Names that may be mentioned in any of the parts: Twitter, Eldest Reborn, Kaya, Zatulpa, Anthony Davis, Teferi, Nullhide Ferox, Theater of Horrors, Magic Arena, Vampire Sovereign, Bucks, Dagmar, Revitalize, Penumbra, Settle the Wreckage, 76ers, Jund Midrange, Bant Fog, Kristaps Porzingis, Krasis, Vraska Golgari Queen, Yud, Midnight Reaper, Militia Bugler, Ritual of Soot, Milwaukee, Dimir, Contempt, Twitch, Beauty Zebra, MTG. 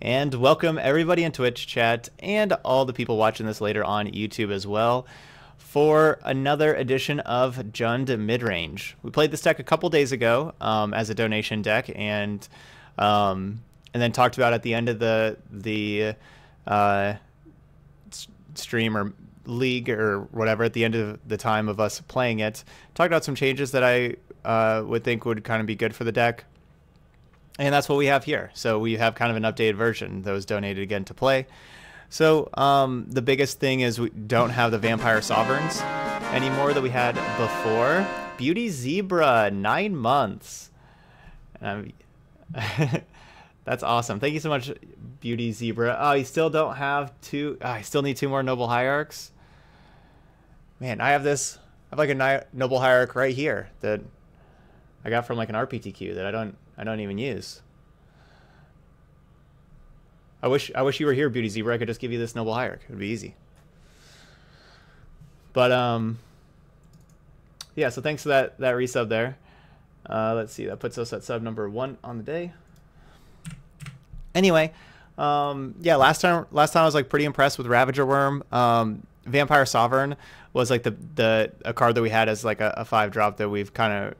And welcome everybody in Twitch chat and all the people watching this later on YouTube as well for another edition of Jund Midrange. We played this deck a couple days ago as a donation deck and then talked about at the end of the stream or league or whatever, at the end of the time of us playing it, talked about some changes that I would think would kind of be good for the deck. And that's what we have here. So we have kind of an updated version that was donated again to play. So the biggest thing is we don't have the Vampire Sovereigns anymore that we had before. Beauty Zebra, 9 months. That's awesome. Thank you so much, Beauty Zebra. Oh, you still don't have two. Oh, I still need two more Noble Hierarchs. Man, I have this. I have like a Noble Hierarch right here that I got from like an RPTQ that I don't even use. I wish you were here, Beauty Zebra. I could just give you this Noble Hierarch. It would be easy. But yeah. So thanks for that resub there. Let's see. That puts us at sub number 1 on the day. Anyway, yeah. Last time I was like pretty impressed with Ravager Worm. Vampire Sovereign was like a card that we had as like a 5-drop that we've kind of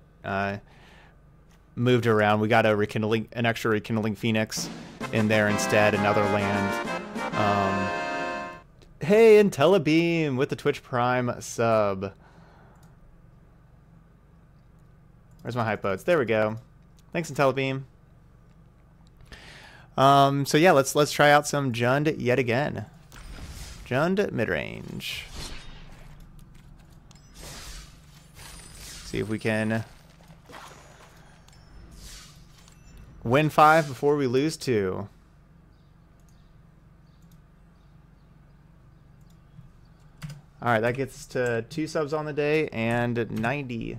moved around. We got an extra Rekindling Phoenix in there instead, another land. Hey, IntelliBeam with the Twitch Prime sub. Where's my hype boats? There we go. Thanks, IntelliBeam. So yeah, let's try out some Jund yet again. Jund Midrange. See if we can win 5 before we lose 2. All right, that gets to 2 subs on the day and 90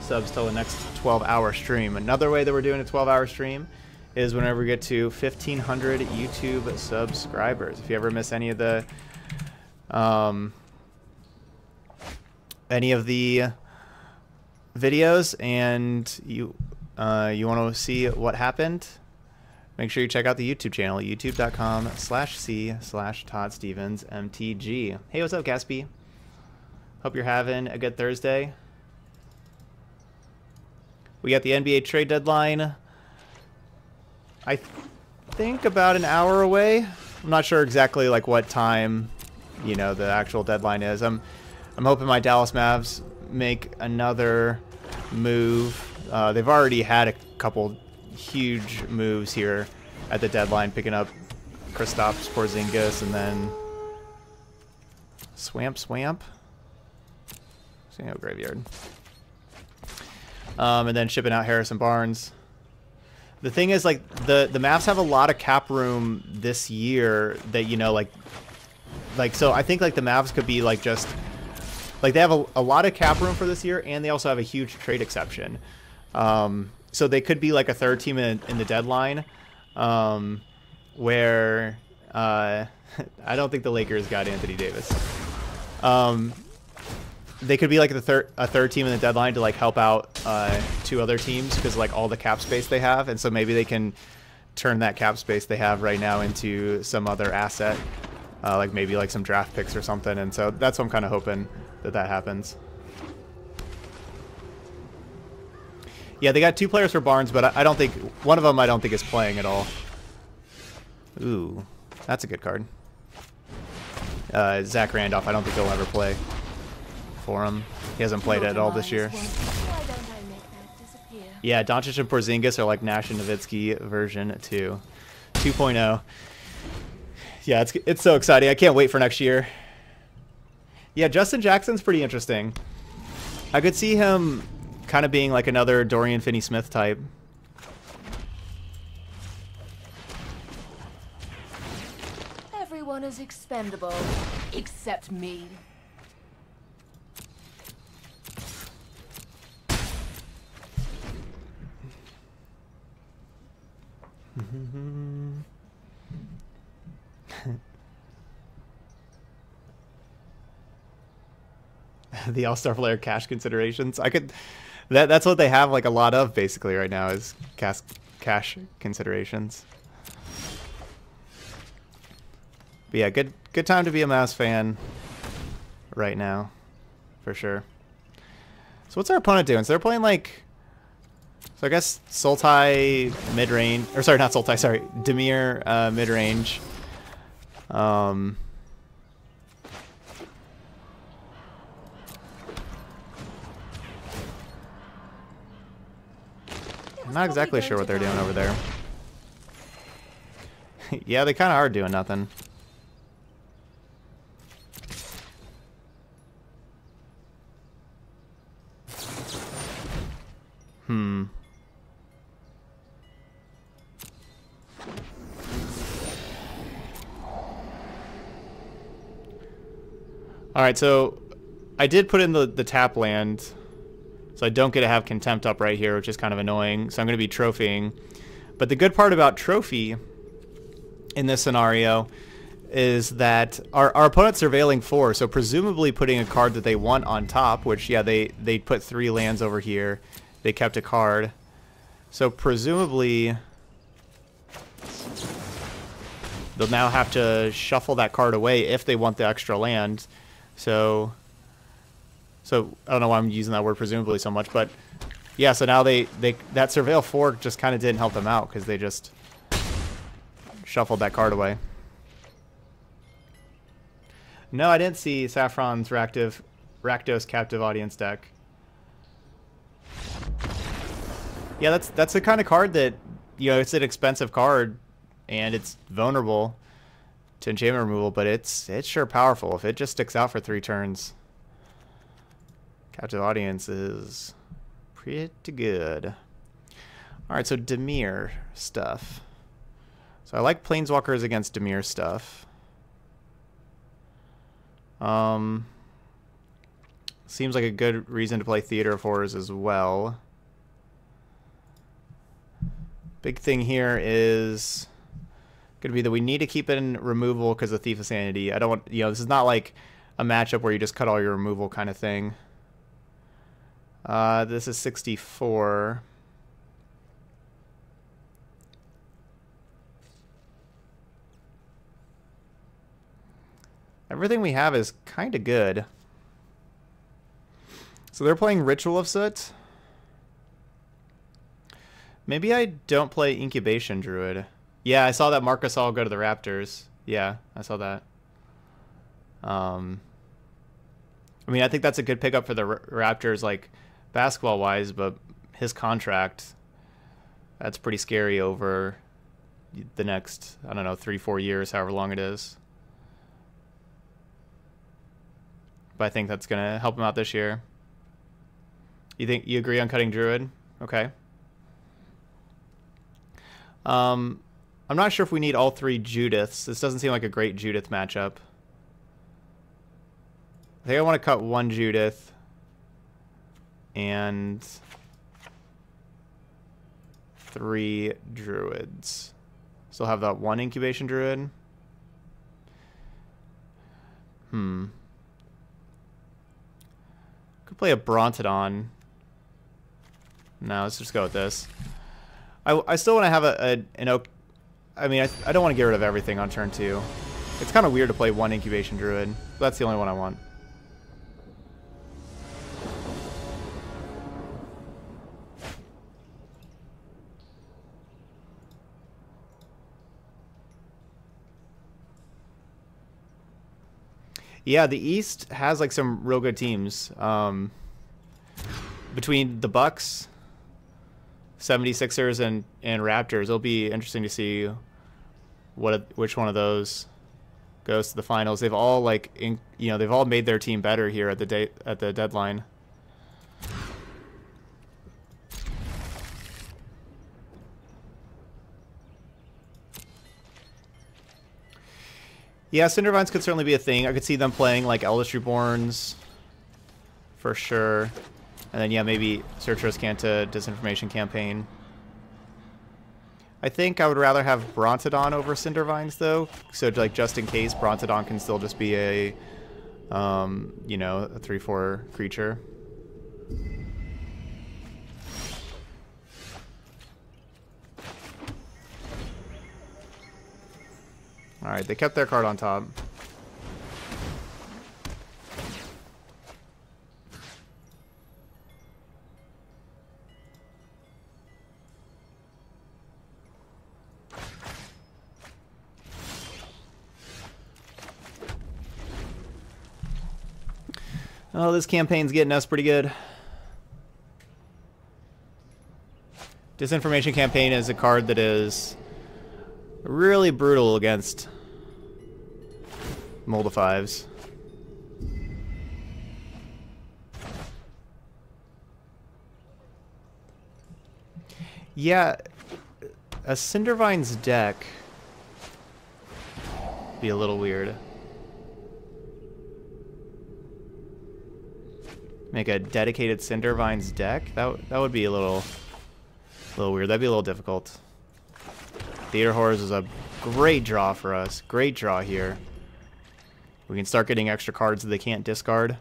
subs till the next 12-hour stream. Another way that we're doing a 12-hour stream is whenever we get to 1,500 YouTube subscribers. If you ever miss any of the videos and you want to see what happened, make sure you check out the YouTube channel, youtube.com/c/ToddStevensMTG. Hey, what's up, Gaspy? Hope you're having a good Thursday. We got the NBA trade deadline, I think, about an hour away. I'm not sure exactly like what time, you know, the actual deadline is. I'm hoping my Dallas Mavs make another move. They've already had a couple huge moves here at the deadline, picking up Kristaps Porzingis and then Swamp. So, you know, Graveyard. And then shipping out Harrison Barnes. The thing is, like, the Mavs have a lot of cap room this year that, you know, like so I think, like, the Mavs could be, like, just, like, they have a lot of cap room for this year, and they also have a huge trade exception. So they could be, like, a third team in the deadline where I don't think the Lakers got Anthony Davis. They could be like a third team in the deadline to like help out 2 other teams because like all the cap space they have, and so maybe they can turn that cap space they have right now into some other asset, like maybe like some draft picks or something. And so that's what I'm kind of hoping that happens. Yeah, they got 2 players for Barnes, but I don't think one of them is playing at all. Ooh, that's a good card. Zach Randolph, I don't think he'll ever play for him. He hasn't played it at all this year. Yeah, Doncic and Porzingis are like Nash and Nowitzki version 2.0. Yeah, it's so exciting. I can't wait for next year. Yeah, Justin Jackson's pretty interesting. I could see him kind of being like another Dorian Finney-Smith type. Everyone is expendable except me. The All-Star Player Cash Considerations. That's what they have like a lot of basically right now is cash considerations. But yeah, good time to be a Mouse fan right now, for sure. So what's our opponent doing? So they're playing like, so I guess Sultai midrange, or sorry, not Sultai, sorry, Dimir midrange. I'm not exactly sure what they're doing over there. Yeah, they kind of are doing nothing. Hmm. Alright, so I did put in the tap land, so I don't get to have Contempt up right here, which is kind of annoying, so I'm going to be trophying. But the good part about trophy in this scenario is that our opponent's surveilling 4, so presumably putting a card that they want on top, which, yeah, they put 3 lands over here. They kept a card. So presumably they'll now have to shuffle that card away if they want the extra land. So I don't know why I'm using that word presumably so much, but yeah, so now that surveil 4 just kind of didn't help them out because they just shuffled that card away. No, I didn't see Saffron's Rakdos Captive Audience deck. Yeah, that's the kind of card that, you know, it's an expensive card and it's vulnerable to enchantment removal, but it's sure powerful if it just sticks out for 3 turns. Captive Audience is pretty good. Alright, so Dimir stuff. So I like Planeswalkers against Dimir stuff. Seems like a good reason to play Theater of Horrors as well. Big thing here is going to be that we need to keep it in removal because of Thief of Sanity. I don't want, you know, this is not like a matchup where you just cut all your removal kind of thing. This is 64. Everything we have is kind of good. So they're playing Ritual of Soot. Maybe I don't play Incubation Druid. Yeah, I saw that Marcus all go to the Raptors. Yeah, I saw that. I mean, I think that's a good pickup for the Raptors, like, basketball-wise, but his contract, that's pretty scary over the next, I don't know, 3-4 years, however long it is. But I think that's going to help him out this year. You agree on cutting Druid? Okay. I'm not sure if we need all 3 Judiths. This doesn't seem like a great Judith matchup. I think I want to cut 1 Judith. And 3 Druids. Still have that 1 Incubation Druid. Could play a Brontodon. No, let's just go with this. I still want to have an oak. I mean, I don't want to get rid of everything on turn 2. It's kind of weird to play 1 Incubation Druid. That's the only one I want. Yeah, the East has like some real good teams. Between the Bucks, 76ers, and Raptors, it'll be interesting to see which one of those goes to the finals. They've all they've all made their team better here at the deadline. Yeah, Cinder Vines could certainly be a thing. I could see them playing like Eldest Reborns for sure. And then, yeah, maybe Search for Azcanta, Disinformation Campaign. I think I would rather have Brontodon over Cinder Vines, though. So, like, just in case, Brontodon can still just be a, you know, a 3/4 creature. Alright, they kept their card on top. Oh, this campaign's getting us pretty good. Disinformation Campaign is a card that is really brutal against Moldifives. Yeah, a Cinder Vines deck would be a little weird. Make a dedicated Cinder Vines deck? That would be a little weird. That'd be a little difficult. Theater of Horrors is a great draw for us. Great draw here. We can start getting extra cards that they can't discard.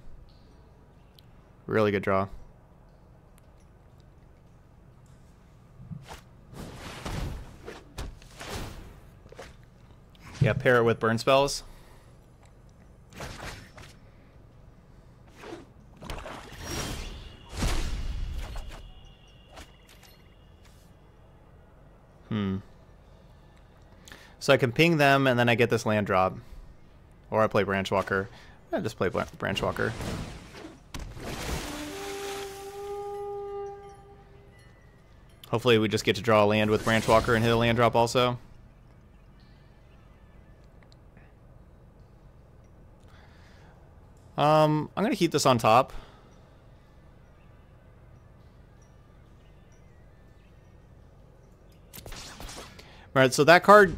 Really good draw. Yeah, pair it with burn spells. So I can ping them, and then I get this land drop. Or I play Branchwalker. I just play Branchwalker. Hopefully we just get to draw a land with Branchwalker and hit a land drop also. I'm going to keep this on top. All right, so that card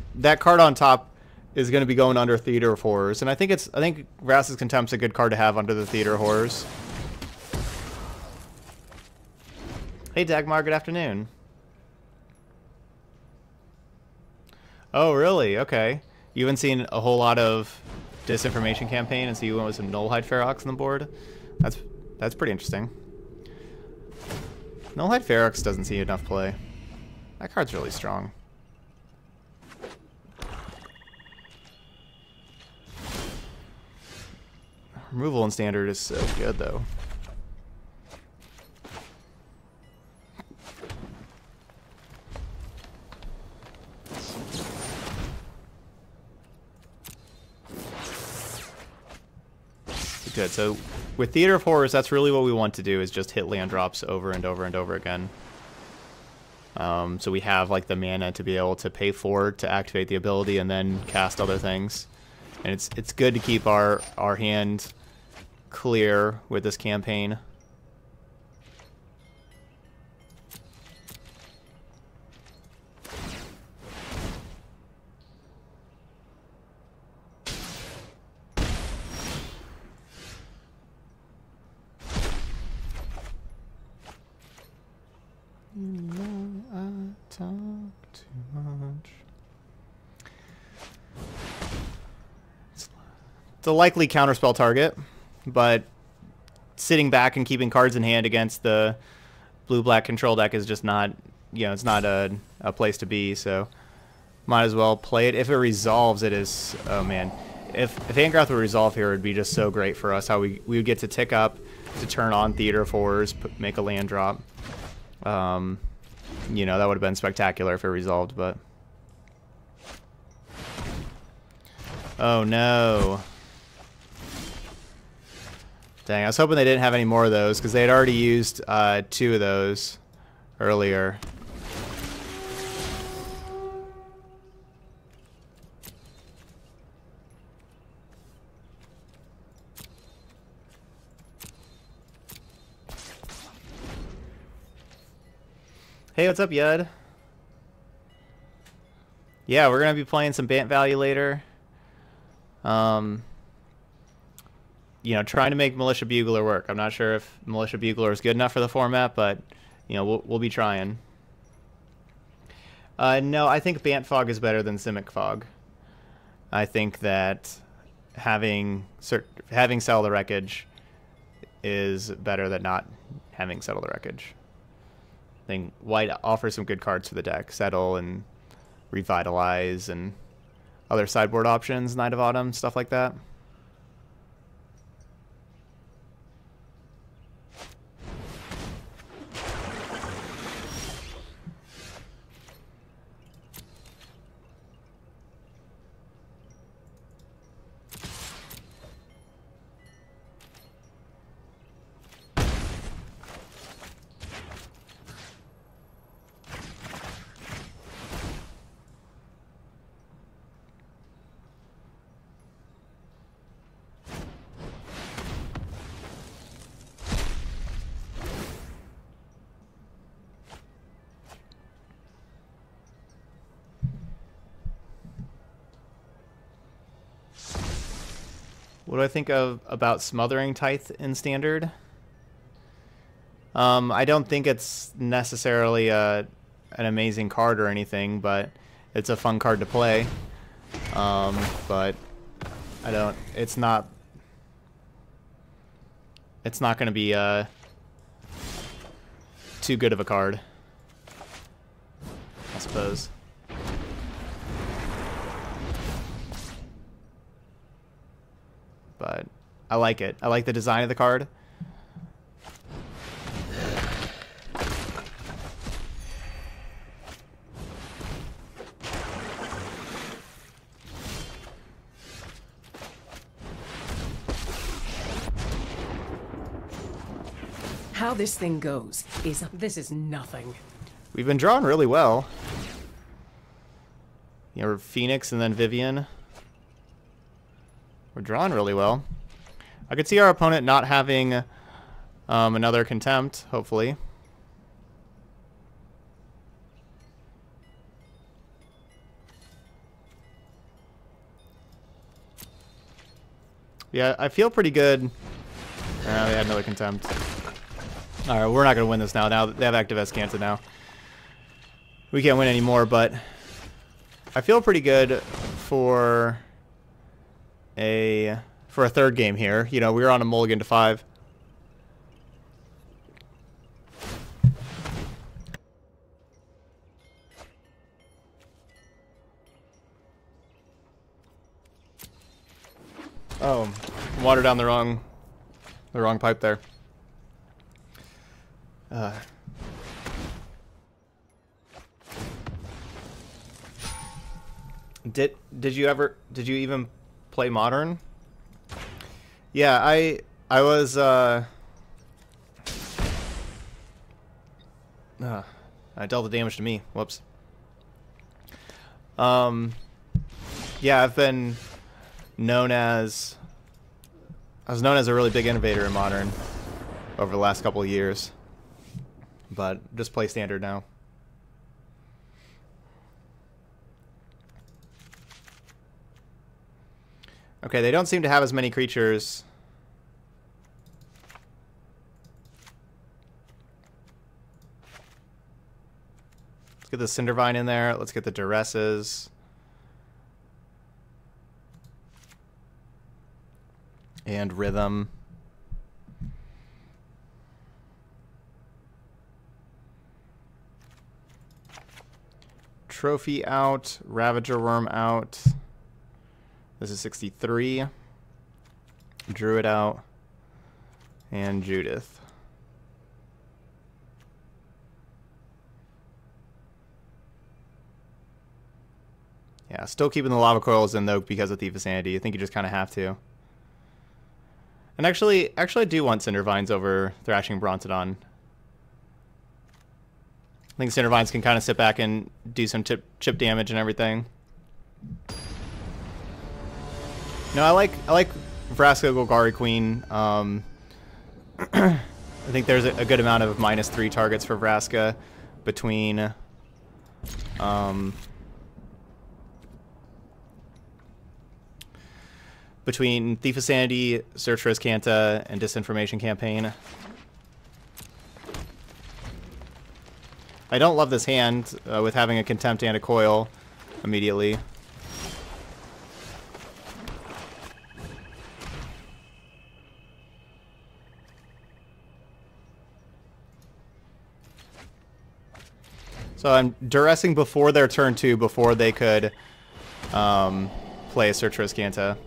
on top is going to be going under Theater of Horrors, and I think Rass's Contempt's a good card to have under the Theater of Horrors. Hey Dagmar, good afternoon. Oh really? Okay. You haven't seen a whole lot of Disinformation Campaign, and so you went with some Nullhide Ferox on the board. That's pretty interesting. Nullhide Ferox doesn't see enough play. That card's really strong. Removal in standard is so good, though. Good. So with Theater of Horrors, that's really what we want to do, is just hit land drops over and over and over again. So we have like the mana to be able to pay for to activate the ability and then cast other things. And it's good to keep our hand clear with this campaign. You know I talk too much. It's a likely counterspell target, but sitting back and keeping cards in hand against the blue-black control deck is just not, you know, it's not a place to be, so might as well play it. If it resolves, it is, oh man. If Angrath would resolve here, it would be just so great for us, how we would get to tick up, to turn on Theater of Horrors, make a land drop. You know, that would have been spectacular if it resolved, but... Oh no. Dang, I was hoping they didn't have any more of those, because they had already used 2 of those earlier. Hey, what's up, Yud? Yeah, we're going to be playing some Bant Value later. You know, trying to make Militia Bugler work. I'm not sure if Militia Bugler is good enough for the format, but, you know, we'll be trying. No, I think Bant Fog is better than Simic Fog. I think that having Settle the Wreckage is better than not having Settle the Wreckage. I think White offers some good cards for the deck. Settle and Revitalize and other sideboard options, Knight of Autumn, stuff like that. What do I think of about Smothering Tithe in Standard? I don't think it's necessarily an amazing card or anything, but it's a fun card to play. But I don't. It's not. It's not going to be too good of a card, I suppose. But I like it. I like the design of the card. How this thing goes is this is nothing. We've been drawn really well. You know, Phoenix and then Vivian. We're drawn really well. I could see our opponent not having another Contempt, hopefully. Yeah, I feel pretty good. They had another Contempt. All right, we're not going to win this now. Now they have active Azcanta now. We can't win anymore, but I feel pretty good for a third game here. You know, we were on a mulligan to 5. Oh, water down the wrong pipe there. Did you even play Modern? Yeah, I was I dealt the damage to me. Whoops. Yeah, I was known as a really big innovator in Modern over the last couple of years. But just play Standard now. Okay, they don't seem to have as many creatures. Let's get the Cinder Vine in there. Let's get the Duresses. And Rhythm. Trophy out. Ravager Worm out. This is 63. Druid out. And Judith. Yeah, still keeping the Lava Coils in, though, because of Thief of Sanity. I think you just kind of have to. And actually, I do want Cinder Vines over Thrashing Brontodon. I think Cinder Vines can kind of sit back and do some chip damage and everything. No, I like Vraska Golgari Queen. I think there's a good amount of -3 targets for Vraska between between Thief of Sanity, Search for Azcanta, and Disinformation Campaign. I don't love this hand with having a Contempt and a Coil immediately. So I'm duressing before their turn 2, before they could play Search for Azcanta.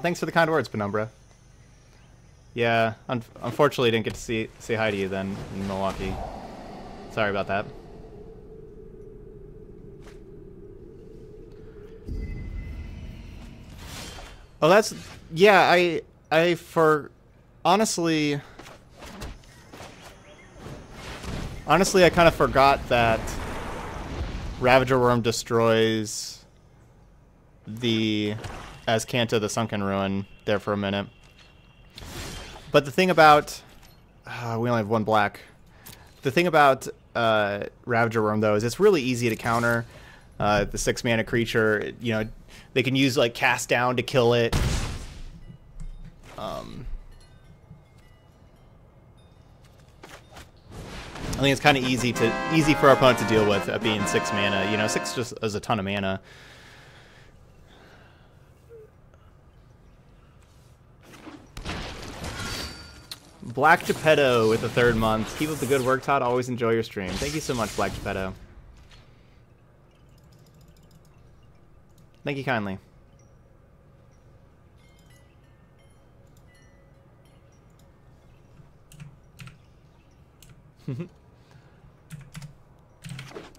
Thanks for the kind words, Penumbra. Yeah, unfortunately didn't get to say hi to you then in Milwaukee. Sorry about that. Oh, that's... Yeah, Honestly, I kind of forgot that Ravager Worm destroys the Azcanta, the Sunken Ruin, there for a minute. But the thing about... we only have one black. The thing about Ravager Worm, though, is it's really easy to counter. The 6-mana creature, you know, they can use, like, Cast Down to kill it. I think it's kind of easy for our opponent to deal with at being 6 mana. You know, 6 just is a ton of mana. Black Geppetto with the 3rd month. Keep up the good work, Todd. Always enjoy your stream. Thank you so much, Black Geppetto. Thank you kindly.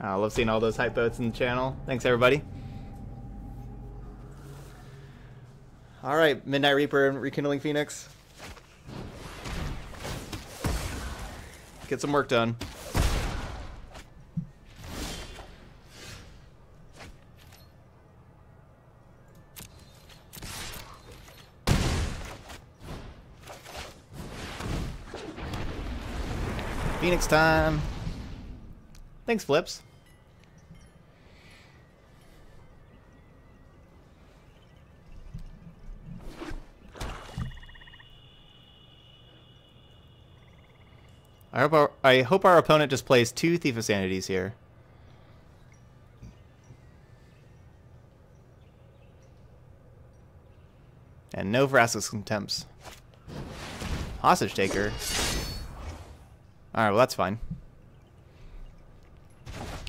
I love seeing all those hype votes in the channel. Thanks, everybody. All right, Midnight Reaper and Rekindling Phoenix. Get some work done. Phoenix time. Thanks, Flips. I hope our opponent just plays 2 Thief of Sanities here. And no Vraska's Contempts. Hostage Taker. Alright, well that's fine.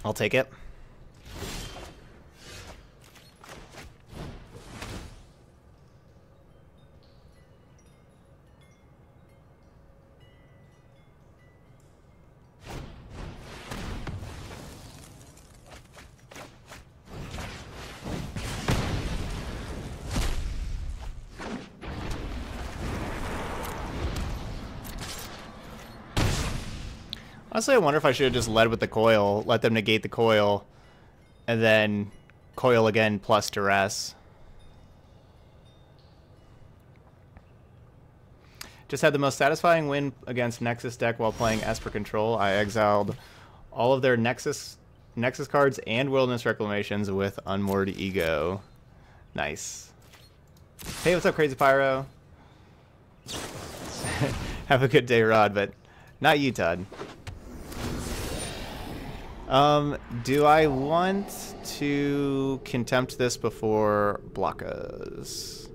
I'll take it. Honestly, I wonder if I should have just led with the coil, let them negate the coil, and then coil again plus duress. Just had the most satisfying win against Nexus deck while playing Esper Control. I exiled all of their Nexus cards and Wilderness Reclamations with Unmoored Ego. Nice. Hey, what's up, Crazy Pyro? Have a good day, Rod, but not you, Todd. Do I want to Contempt this before blockas?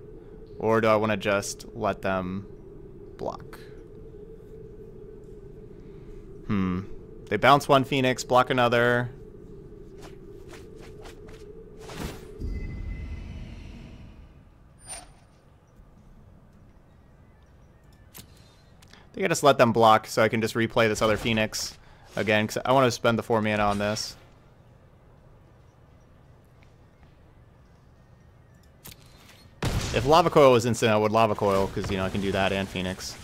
Or do I want to just let them block? They bounce 1 Phoenix, block another. I think I just let them block so I can just replay this other Phoenix. Again, because I want to spend the 4 mana on this. If Lava Coil was instant, I would Lava Coil, because, you know, I can do that and Phoenix.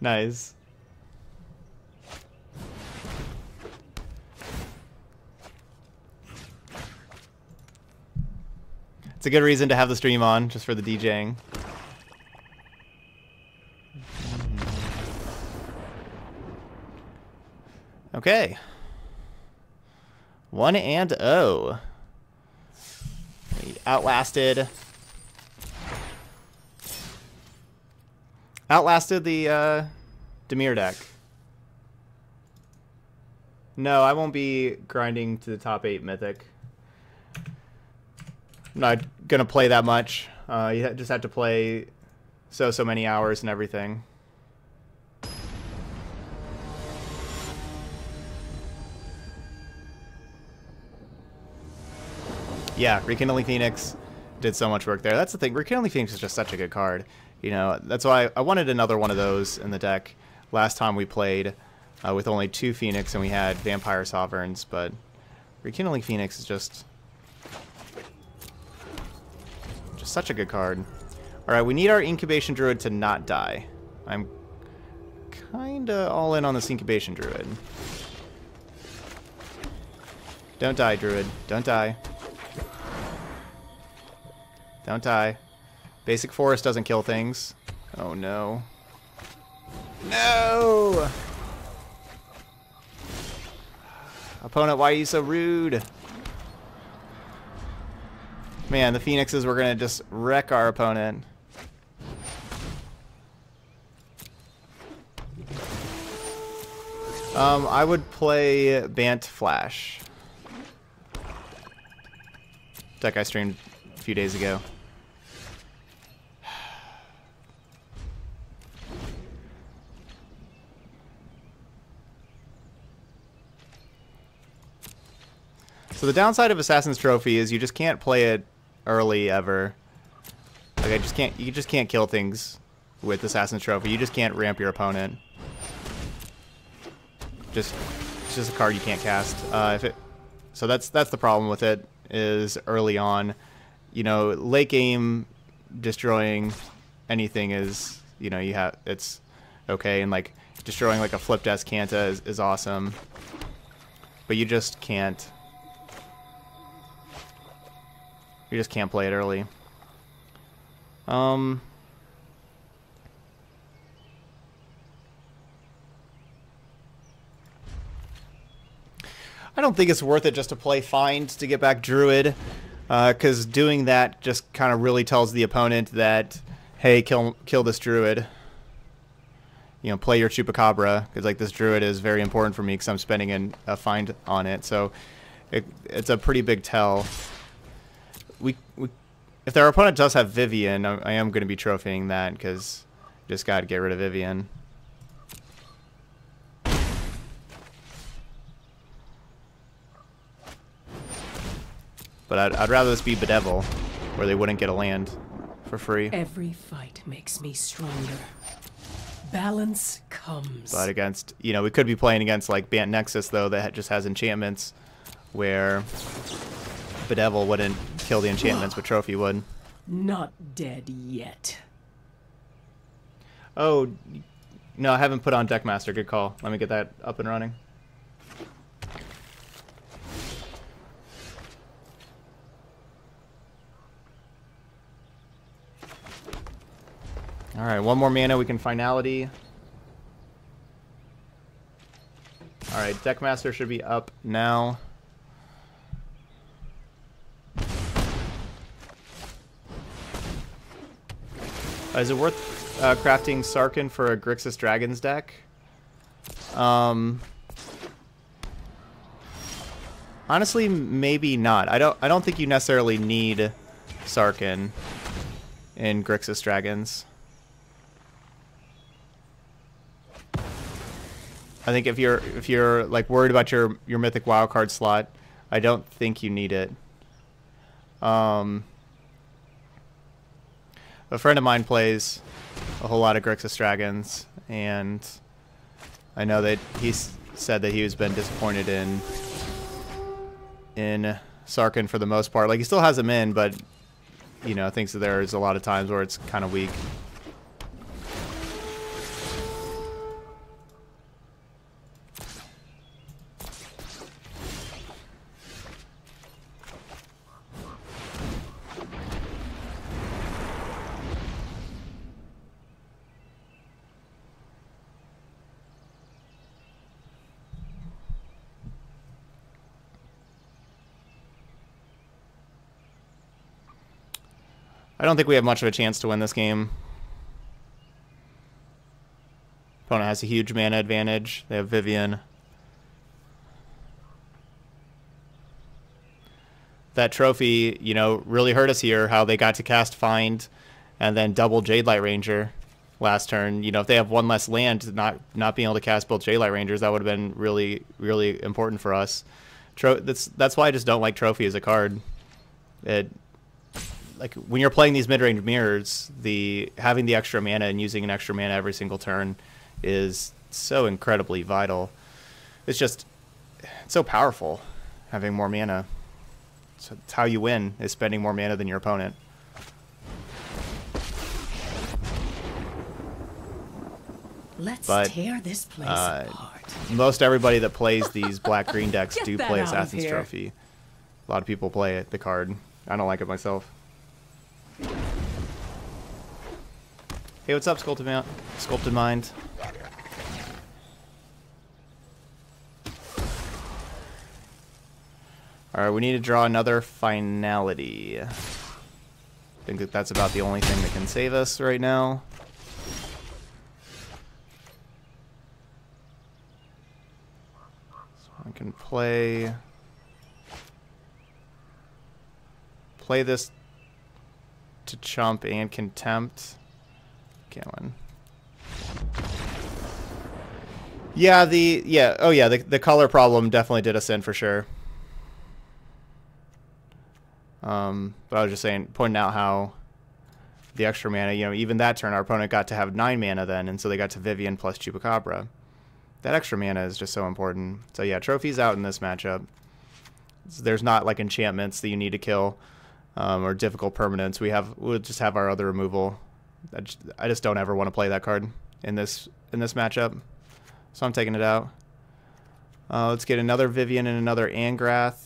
Nice. It's a good reason to have the stream on, just for the DJing. Okay. 1-0. Outlasted. Outlasted the Dimir deck. No, I won't be grinding to the top 8 mythic. I'm not gonna play that much. You just have to play so many hours and everything. Yeah, Rekindling Phoenix did so much work there. That's the thing. Rekindling Phoenix is just such a good card. You know, that's why I wanted another one of those in the deck. Last time we played with only 2 Phoenix and we had Vampire Sovereigns, but Rekindling Phoenix is just such a good card. All right, we need our Incubation Druid to not die. I'm kind of all in on this Incubation Druid. Don't die, Druid. Don't die. Don't die. Basic Forest doesn't kill things. Oh no. No! Opponent, why are you so rude? Man, the Phoenixes were gonna just wreck our opponent. I would play Bant Flash. Deck I streamed a few days ago. So the downside of Assassin's Trophy is you just can't play it early ever. Like you just can't kill things with Assassin's Trophy. You just can't ramp your opponent. It's just a card you can't cast. So that's the problem with it is early on. You know, late game destroying anything is, you know, it's okay, and like destroying like a flipped Azcanta is awesome. But you just can't. You just can't play it early. I don't think it's worth it just to play Find to get back Druid, because doing that just kind of really tells the opponent that, hey, kill this Druid. You know, play your Chupacabra, because like this Druid is very important for me because I'm spending a Find on it. So it's a pretty big tell. If their opponent does have Vivian, I am going to be trophying that because just got to get rid of Vivian. But I'd rather this be Bedevil, where they wouldn't get a land for free. Every fight makes me stronger. Balance comes. But against, you know, we could be playing against like Bant Nexus though that just has enchantments, where Bedevil wouldn't kill the enchantments, but Trophy would. Not dead yet. Oh, no, I haven't put on Deckmaster. Good call. Let me get that up and running. Alright, one more mana. We can Finality. Alright, Deckmaster should be up now. Is it worth crafting Sarkhan for a Grixis Dragons deck? Honestly, maybe not. I don't think you necessarily need Sarkhan in Grixis Dragons. I think if you're like worried about your Mythic wildcard slot, I don't think you need it. A friend of mine plays a whole lot of Grixis Dragons, and I know that he said that he was been disappointed in Sarkhan for the most part. Like, he still has him in, but, you know, thinks that there's a lot of times where it's kind of weak. I don't think we have much of a chance to win this game. Opponent has a huge mana advantage. They have Vivian. That trophy, you know, really hurt us here, how they got to cast Find and then double Jadelight Ranger last turn. You know, if they have one less land, not being able to cast both Jadelight Rangers, that would have been really, really important for us. That's why I just don't like Trophy as a card. Like, when you're playing these mid-range mirrors, having the extra mana and using an extra mana every single turn is so incredibly vital. It's just, it's so powerful, having more mana. So it's how you win, is spending more mana than your opponent. Let's tear this place apart. Most everybody that plays these black-green decks do play Assassin's Trophy. A lot of people play it, the card. I don't like it myself. Hey, what's up, Sculpted Mind? All right, we need to draw another finality. I think that that's about the only thing that can save us right now. So I can play this to Chump and Contempt. Can't win. Yeah, the color problem definitely did us in for sure. But I was just saying, pointing out how the extra mana, you know, even that turn, our opponent got to have 9 mana then, and so they got to Vivian plus Chupacabra. That extra mana is just so important. So yeah, Trophy's out in this matchup. There's not like enchantments that you need to kill, or difficult permanents. We'll just have our other removal. I just don't ever want to play that card in this matchup, so I'm taking it out. Let's get another Vivian and another Angrath.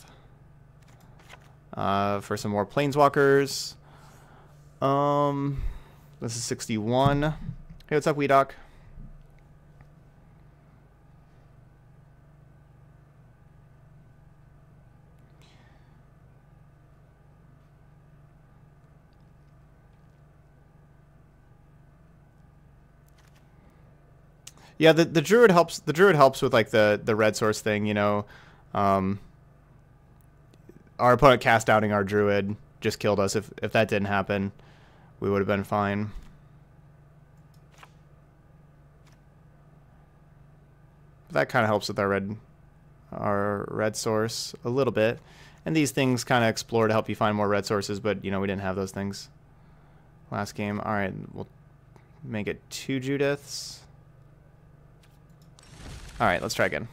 For some more Planeswalkers. This is 61. Hey, what's up, Weedoc? Yeah, the Druid helps. The Druid helps with like the red source thing, you know. Our opponent cast outing our Druid just killed us. If that didn't happen, we would have been fine. That kind of helps with our red source a little bit. And these things kind of explore to help you find more red sources, but you know, we didn't have those things last game. All right, we'll make it 2 Judiths. All right, let's try again.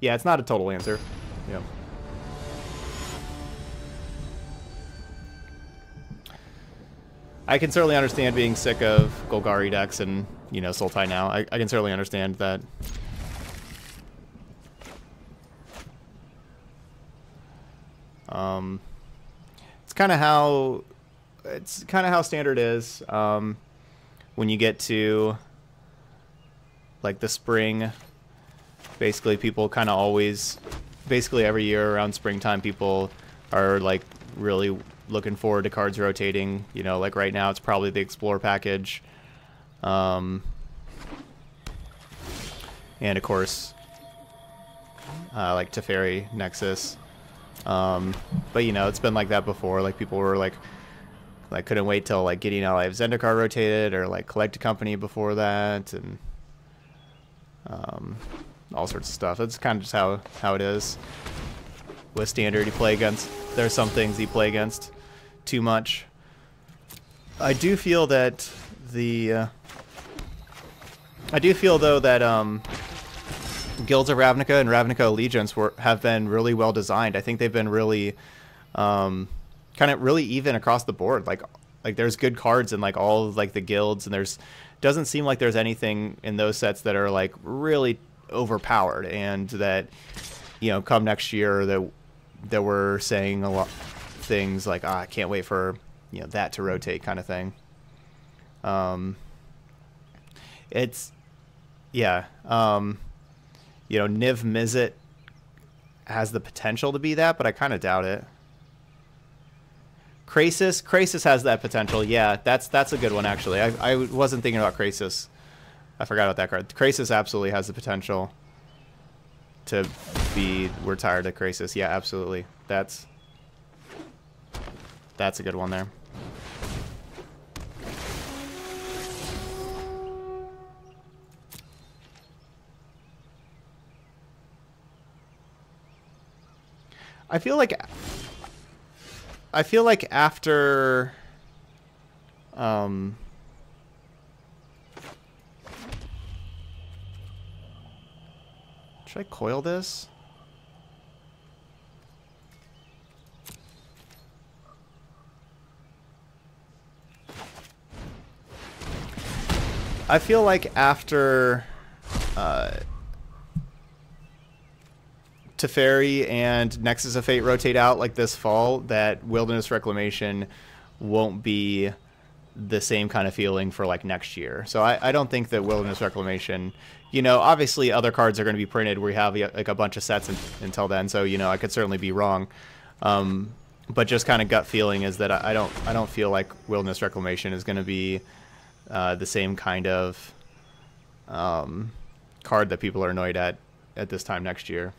Yeah, it's not a total answer. Yep. I can certainly understand being sick of Golgari decks and, you know, Sultai now. I can certainly understand that. It's kind of how standard is when you get to like the spring. Basically, people kind of always, basically every year around springtime, people are like really looking forward to cards rotating. You know, like right now, it's probably the Explore package. And of course, like Teferi, Nexus. But you know, it's been like that before. Like people were like couldn't wait till like Gideon Ally of Zendikar rotated, or like Collective Company before that, and all sorts of stuff. That's kind of just how it is with standard. You play against, there are some things you play against too much. I do feel that I do feel though that Guilds of Ravnica and Ravnica Allegiance have been really well designed. I think they've been really kind of really even across the board. Like there's good cards in like all of like the guilds, and there's doesn't seem like there's anything in those sets that are like really overpowered, and that, you know, come next year that we're saying a lot things like, I can't wait for, you know, that to rotate, kind of thing. It's, yeah, you know, Niv-Mizzet has the potential to be that, but I kind of doubt it. Krasis? Krasis has that potential. Yeah, that's a good one, actually. I wasn't thinking about Krasis. I forgot about that card. Krasis absolutely has the potential to be retired at Krasis. Yeah, absolutely. That's a good one there. I feel like after should I coil this? I feel like after Teferi and Nexus of Fate rotate out like this fall, that Wilderness Reclamation won't be the same kind of feeling for like next year. So I don't think that Wilderness Reclamation, you know, obviously other cards are going to be printed. We have like a bunch of sets until then. So, you know, I could certainly be wrong. But just kind of gut feeling is that I don't feel like Wilderness Reclamation is going to be the same kind of card that people are annoyed at this time next year.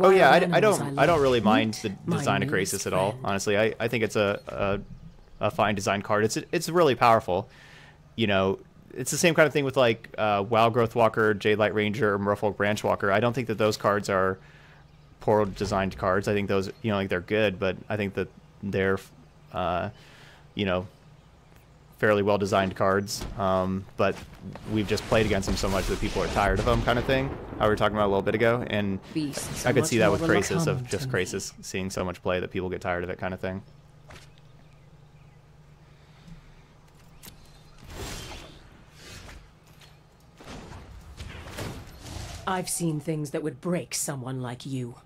Oh yeah, I don't really mind the design of Krasis at all. Honestly, I think it's a fine design card. It's really powerful. You know, it's the same kind of thing with like WoW Growth Walker, Jade Light Ranger, Merfolk Branchwalker. I don't think that those cards are poor designed cards. I think those, you know, like they're good, but I think that they're you know, fairly well designed cards. But we've just played against them so much that people are tired of them, kind of thing. I were talking about a little bit ago, and Beasts, I could see that with Krasis, of just Krasis seeing so much play that people get tired of it, kind of thing. I've seen things that would break someone like you.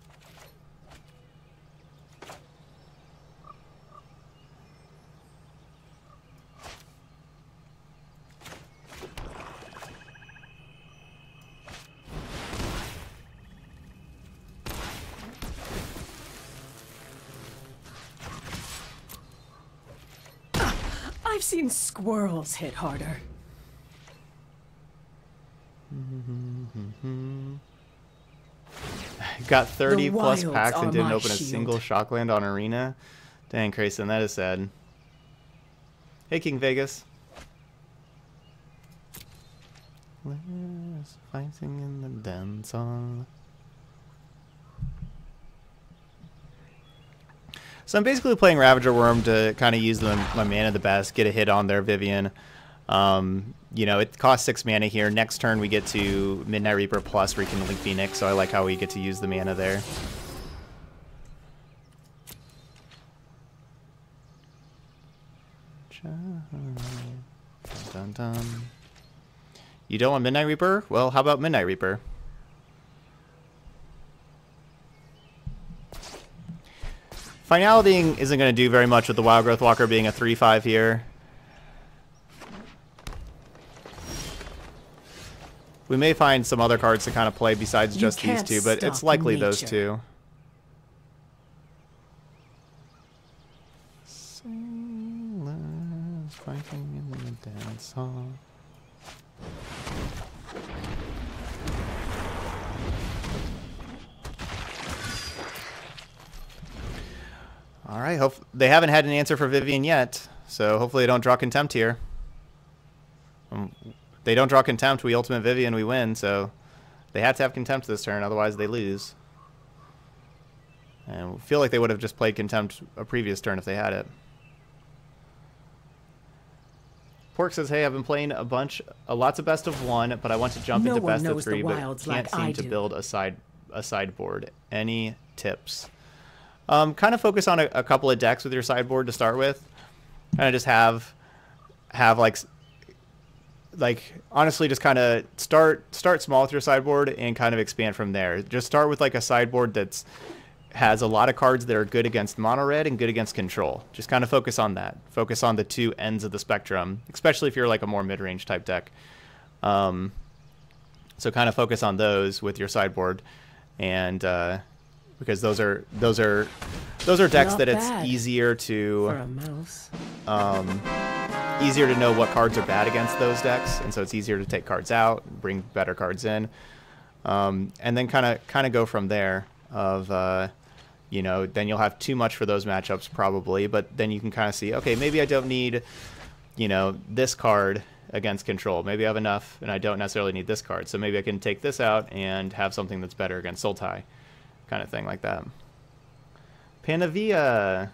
I've seen squirrels hit harder. Got 30 plus packs and didn't open a single Shockland on Arena. Dang, Grayson, that is sad. Hey, King Vegas. There's fighting in the dance hall. So I'm basically playing Ravager Worm to kind of use my mana the best, get a hit on their Vivian. You know, it costs 6 mana here. Next turn we get to Midnight Reaper plus Rekindling Phoenix, so I like how we get to use the mana there. You don't want Midnight Reaper? Well, how about Midnight Reaper? Finality isn't going to do very much with the Wild Growth Walker being a 3-5 here. We may find some other cards to kind of play besides just these two, but it's likely those two. Sailors fighting in the dance hall. All right, hope they haven't had an answer for Vivian yet, so hopefully they don't draw Contempt here. They don't draw Contempt, we ultimate Vivian, we win, so they have to have Contempt this turn, otherwise they lose. And I feel like they would have just played Contempt a previous turn if they had it. Pork says, hey, I've been playing lots of best of one, but I want to jump into best of three, but can't seem to build a sideboard. Any tips? Kind of focus on a couple of decks with your sideboard to start with. Kind of just have like honestly, just kind of start small with your sideboard and kind of expand from there. Just start with like a sideboard that has a lot of cards that are good against mono red and good against control. Just kind of focus on that. Focus on the two ends of the spectrum, especially if you're like a more mid-range type deck. So kind of focus on those with your sideboard and because those are decks that it's easier to for a mouse. Easier to know what cards are bad against those decks, and so it's easier to take cards out, bring better cards in, and then kind of go from there. Of you know, then you'll have too much for those matchups probably, but then you can kind of see, okay, maybe I don't need, you know, this card against control. Maybe I have enough, and I don't necessarily need this card, so maybe I can take this out and have something that's better against Sultai, kind of thing like that. Panavia,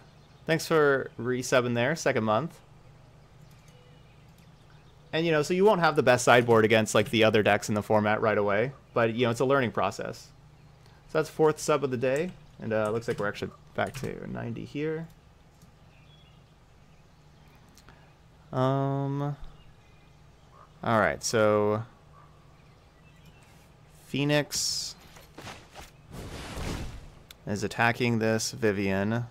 thanks for resubbing there, second month. And, you know, so you won't have the best sideboard against, like, the other decks in the format right away, but, you know, it's a learning process. So that's fourth sub of the day, and it looks like we're actually back to 90 here. All right, so Phoenix is attacking this Vivian.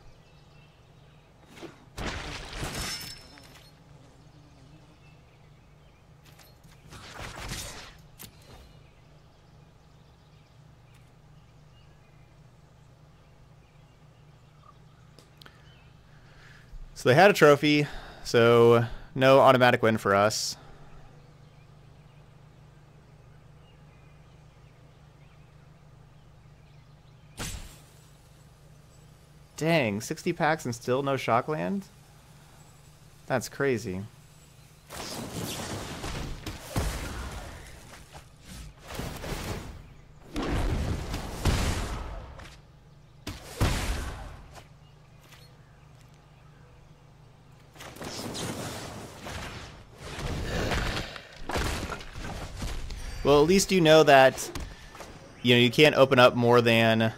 So they had a trophy, so no automatic win for us. Dang, 60 packs and still no Shockland? That's crazy. Well, at least you know that, you know, you can't open up more than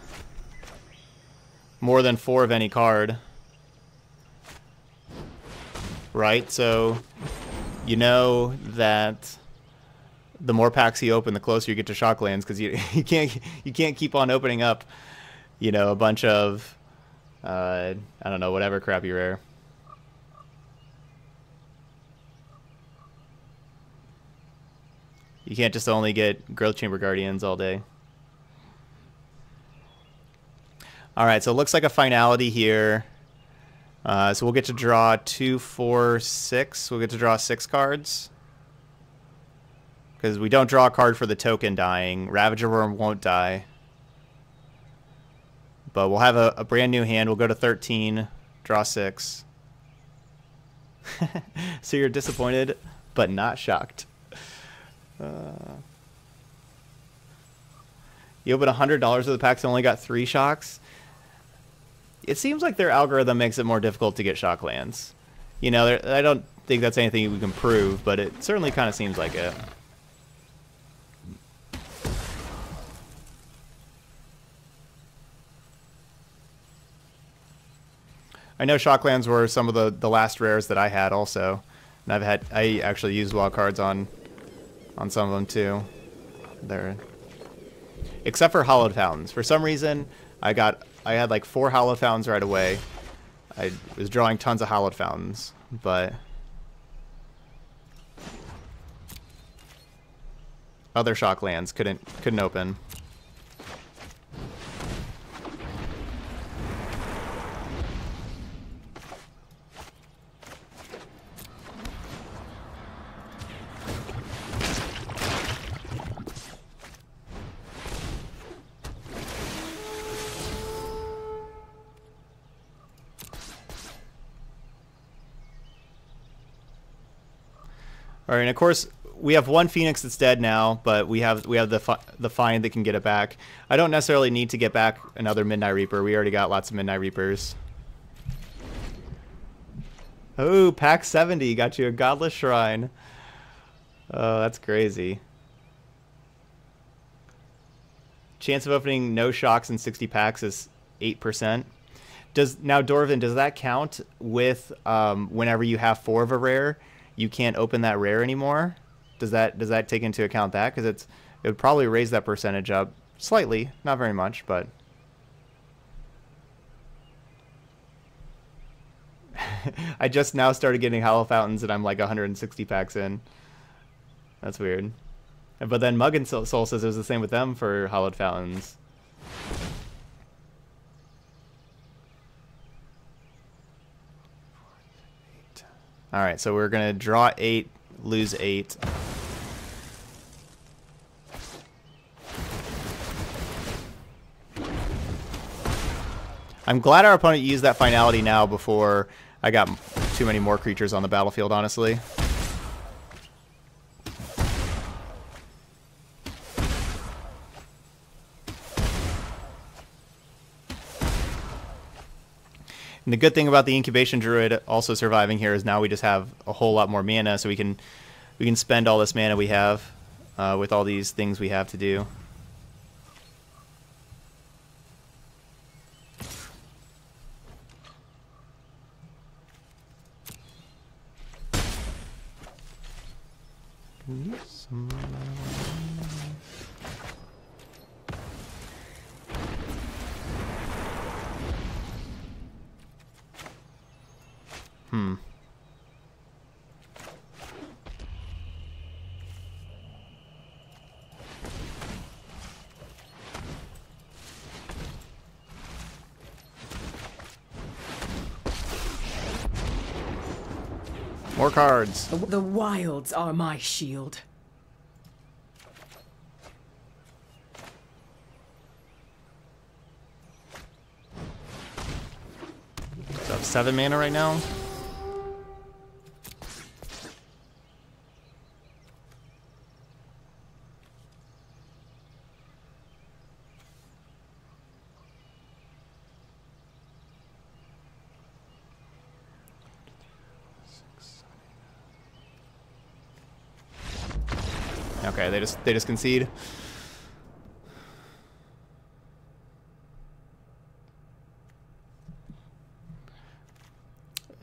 four of any card, right? So you know that the more packs you open, the closer you get to Shocklands, because you can't keep on opening up, you know, a bunch of I don't know, whatever crappy rare. You can't just only get Growth Chamber Guardians all day. All right, so it looks like a finality here. So we'll get to draw 2, 4, 6. We'll get to draw 6 cards. Because we don't draw a card for the token dying. Ravager Worm won't die. But we'll have a brand new hand. We'll go to 13, draw 6. So you're disappointed, but not shocked. You open $100 of the packs and only got 3 shocks. It seems like their algorithm makes it more difficult to get shock lands. You know, I don't think that's anything we can prove, but it certainly kind of seems like it. I know shock lands were some of the last rares that I had also, and I actually used wild cards on some of them too. Except for Hollowed Fountains. For some reason, I had like 4 Hollowed Fountains right away. I was drawing tons of Hollowed Fountains, but other shock lands couldn't open. All right, and of course we have one Phoenix that's dead now, but we have the find that can get it back. I don't necessarily need to get back another Midnight Reaper. We already got lots of Midnight Reapers. Oh, pack 70 got you a Godless Shrine. Oh, that's crazy. Chance of opening no shocks in 60 packs is 8%. Now, Dorvin, does that count with whenever you have 4 of a rare? You can't open that rare anymore. Does that take into account that? Because it would probably raise that percentage up slightly, not very much, but I just now started getting Hollow Fountains, and I'm like 160 packs in. That's weird. But then Mug and Soul says it was the same with them for Hollowed Fountains. Alright, so we're going to draw 8, lose 8. I'm glad our opponent used that finality now before I got too many more creatures on the battlefield, honestly. And the good thing about the Incubation Druid also surviving here is now we just have a whole lot more mana, so we can spend all this mana we have with all these things we have to do. More cards. The wilds are my shield. It's up 7 mana right now. Okay, they just concede.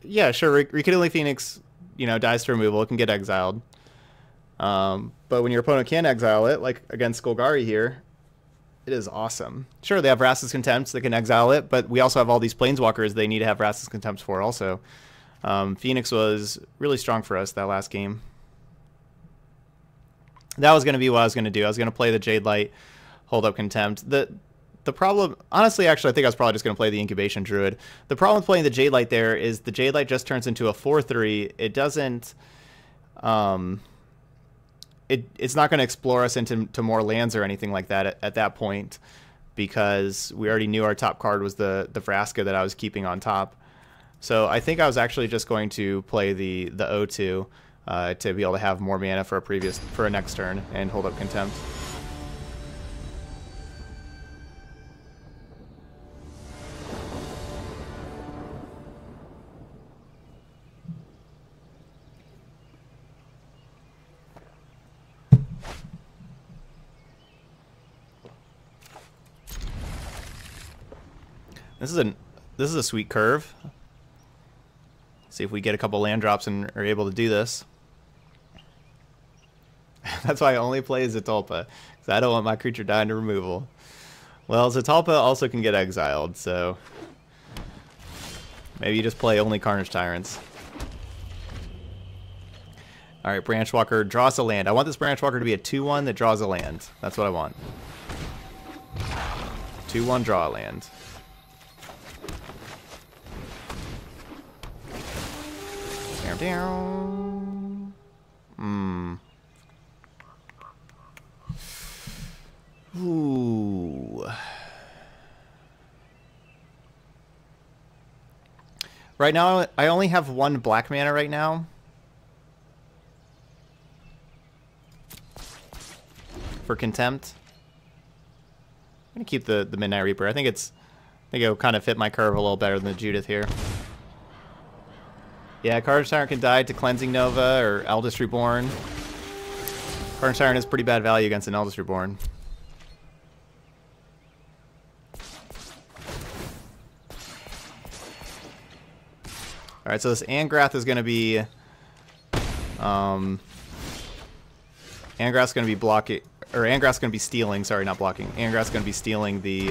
Yeah, sure. Rekindling Phoenix, you know, dies to removal. It can get exiled. But when your opponent can exile it, like against Golgari here, it is awesome. Sure, they have Rasa's Contempt, so they can exile it. But we also have all these Planeswalkers they need to have Rasa's Contempt for. Also, Phoenix was really strong for us that last game. That was going to be what I was going to do. I was going to play the Jade Light, hold up Contempt. The problem, honestly, actually, I think I was probably just going to play the Incubation Druid. The problem with playing the Jade Light there is the Jade Light just turns into a 4/3. It doesn't, it's not going to explore us into more lands or anything like that at that point, because we already knew our top card was the Vraska that I was keeping on top. So I think I was actually just going to play the O2. To be able to have more mana for a next turn and hold up Contempt. This is a sweet curve. Let's see if we get a couple land drops and are able to do this. That's why I only play Zatulpa, because I don't want my creature dying to removal. Well, Zatulpa also can get exiled, so maybe you just play only Carnage Tyrants. Alright, Branchwalker draws a land. I want this Branchwalker to be a 2/1 that draws a land. That's what I want. 2/1 draw a land. Down. Ooh. Right now, I only have 1 black mana right now. For Contempt. I'm going to keep the Midnight Reaper. I think it'll kind of fit my curve a little better than the Judith here. Yeah, Carnage Tyrant can die to Cleansing Nova or Eldest Reborn. Carnage Tyrant is pretty bad value against an Eldest Reborn. Alright, so this Angrath is going to be... Angrath's going to be blocking... Or Angrath's going to be stealing. Sorry, not blocking. Angrath's going to be stealing the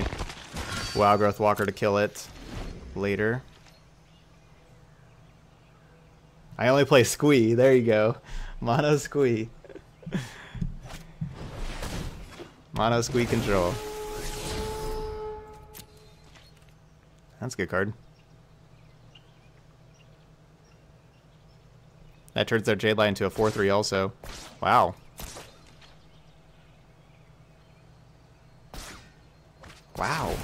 Wildgrowth Walker to kill it later. I only play Squee. There you go. Mono Squee. Mono Squee control. That's a good card. That turns their Jadeline into a 4/3 also. Wow. Wow.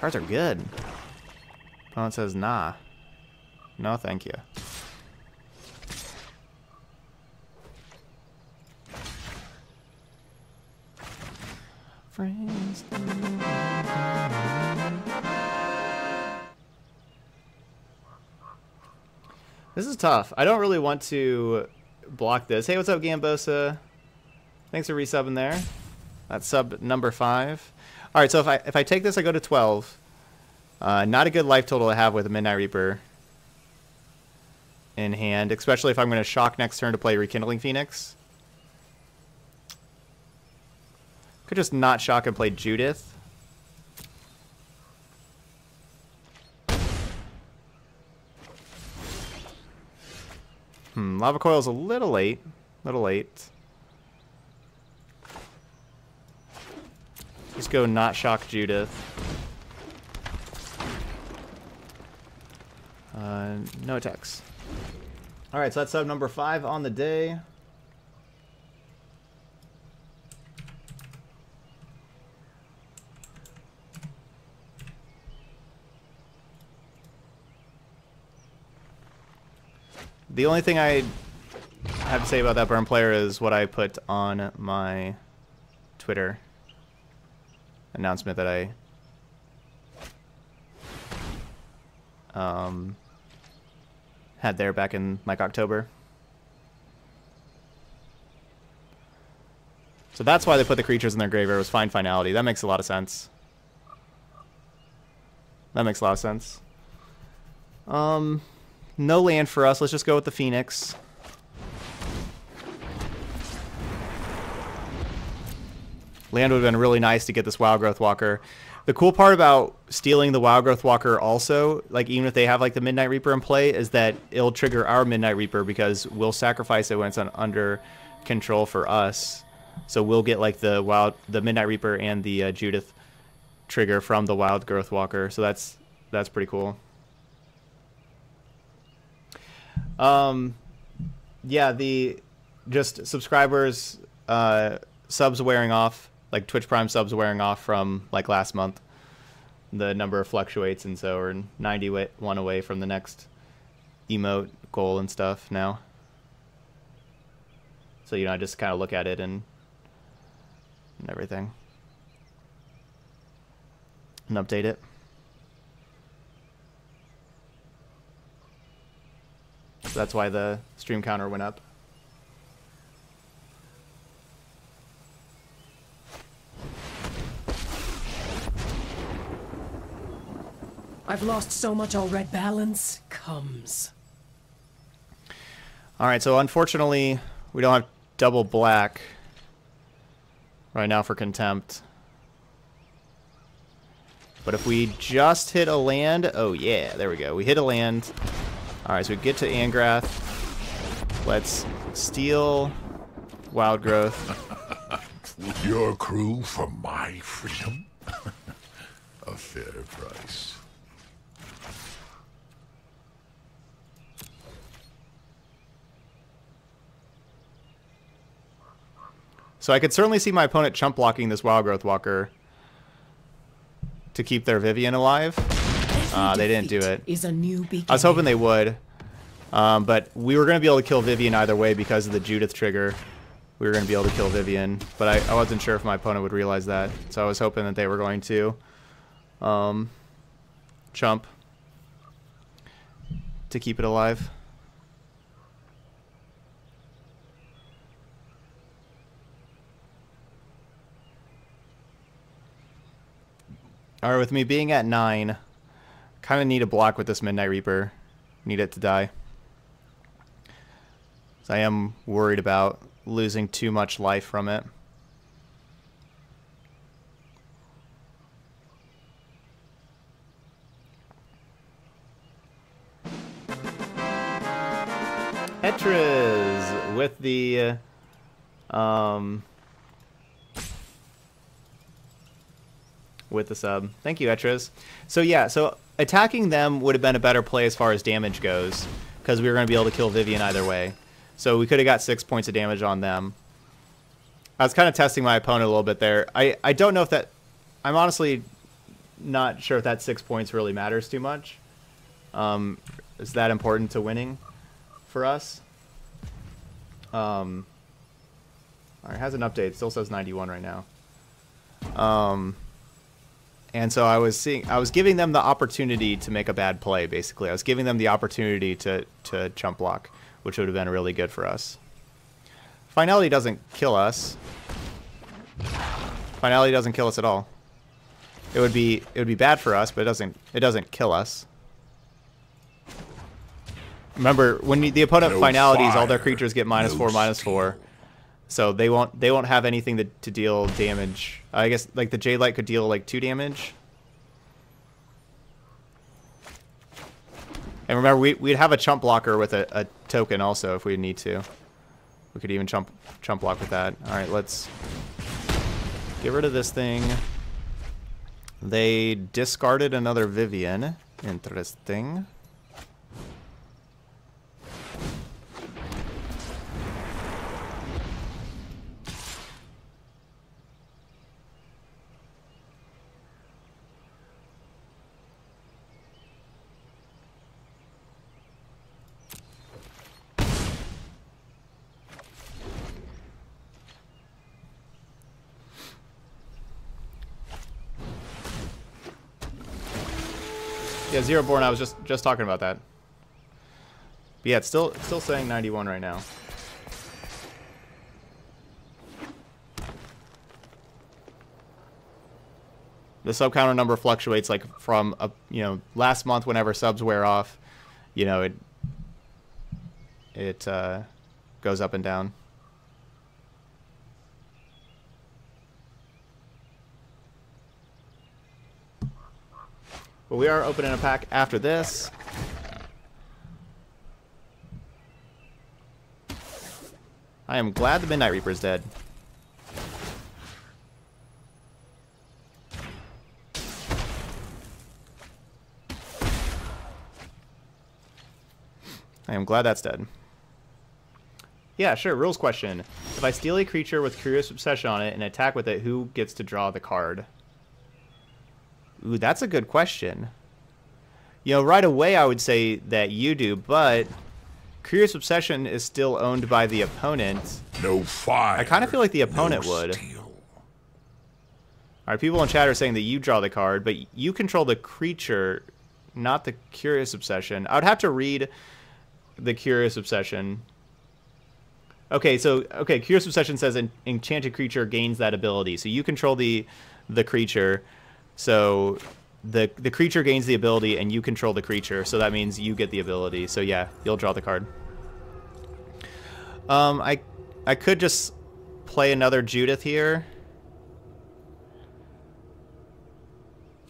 Cards are good. Opponent says nah. No, thank you. Friends. This is tough. I don't really want to block this. Hey, what's up, Gambosa? Thanks for resubbing there. That's sub number 5. All right, so if I take this, I go to 12. Not a good life total to have with a Midnight Reaper in hand, especially if I'm going to shock next turn to play Rekindling Phoenix. Could just not shock and play Judith. Lava Coil's a little late. Just go not shock Judith. No attacks. Alright, so that's sub number 5 on the day. The only thing I have to say about that burn player is what I put on my Twitter announcement that I had there back in like October. So that's why they put the creatures in their graveyard, was find finality. That makes a lot of sense. No land for us. Let's just go with the Phoenix. Land would have been really nice to get this Wild Growth Walker. The cool part about stealing the Wild Growth Walker also, like even if they have like the Midnight Reaper in play, is that it'll trigger our Midnight Reaper because we'll sacrifice it when it's under control for us. So we'll get like the Midnight Reaper and the Judith trigger from the Wild Growth Walker. So that's pretty cool. Yeah, the just subscribers, subs wearing off, like Twitch Prime subs wearing off from like last month. The number fluctuates, and so we're 91 away from the next emote goal and stuff now. So, you know, I just kind of look at it and everything and update it. So that's why the stream counter went up. I've lost so much already. Balance comes. All right, so unfortunately, we don't have double black right now for Contempt. But if we just hit a land, oh yeah, there we go. We hit a land. Alright, so we get to Angrath. Let's steal Wild Growth. Your crew for my freedom? A fair price. So I could certainly see my opponent chump blocking this Wild Growth Walker to keep their Vivian alive. They didn't do it. I was hoping they would. But we were going to be able to kill Vivian either way because of the Judith trigger. We were going to be able to kill Vivian. But I wasn't sure if my opponent would realize that. So I was hoping that they were going to chump to keep it alive. All right, with me being at 9... Kind of need a block with this Midnight Reaper. Need it to die. So I am worried about losing too much life from it. Etrez with the sub. Thank you, Etrez. So yeah, so attacking them would have been a better play as far as damage goes. because we were going to be able to kill Vivian either way. So we could have got 6 points of damage on them. I was kind of testing my opponent a little bit there. I don't know if that... I'm honestly not sure if that 6 points really matters too much. Is that important to winning for us? All right, it has an update. It still says 91 right now. And so I was giving them the opportunity to make a bad play, basically. I was giving them the opportunity to chump block, which would have been really good for us. Finality doesn't kill us. Finality doesn't kill us at all. It would be bad for us, but it doesn't kill us. Remember, when the opponent finalities, all their creatures get -4/-4. So they won't have anything to deal damage. I guess like the Jade Light could deal like 2 damage. And remember, we'd have a chump blocker with a token also if we need to. We could even chump block with that. All right, let's get rid of this thing. They discarded another Vivian. Interesting. Yeah, Zero Born, I was just talking about that. But yeah, it's still saying 91 right now. The sub counter number fluctuates like from a, you know, last month whenever subs wear off, you know, it goes up and down. But we are opening a pack after this. I am glad the Midnight Reaper is dead. I am glad that's dead. Yeah, sure, rules question. If I steal a creature with Curious Obsession on it and attack with it, who gets to draw the card? Ooh, that's a good question. You know, right away I would say that you do, but Curious Obsession is still owned by the opponent. No fire. I kind of feel like the opponent would. All right, people in chat are saying that you draw the card, but you control the creature, not the Curious Obsession. I would have to read the Curious Obsession. Okay, so, okay, Curious Obsession says an enchanted creature gains that ability. So you control the creature. So the creature gains the ability and you control the creature. So that means you get the ability. So yeah, you'll draw the card. I could just play another Judith here.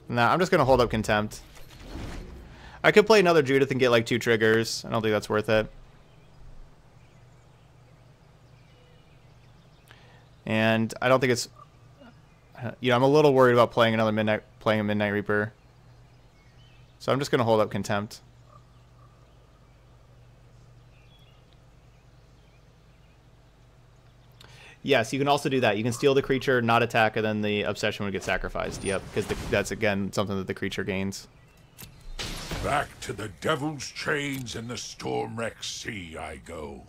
Nah, I'm just going to hold up Contempt. I could play another Judith and get like 2 triggers. I don't think that's worth it. And I don't think it's... You know, I'm a little worried about playing another Midnight Reaper. So I'm just going to hold up Contempt. Yes, you can also do that. You can steal the creature, not attack, and then the Obsession would get sacrificed. Yep, because that's, again, something that the creature gains. Back to the Devil's Chains and the Stormwrecked Sea I go.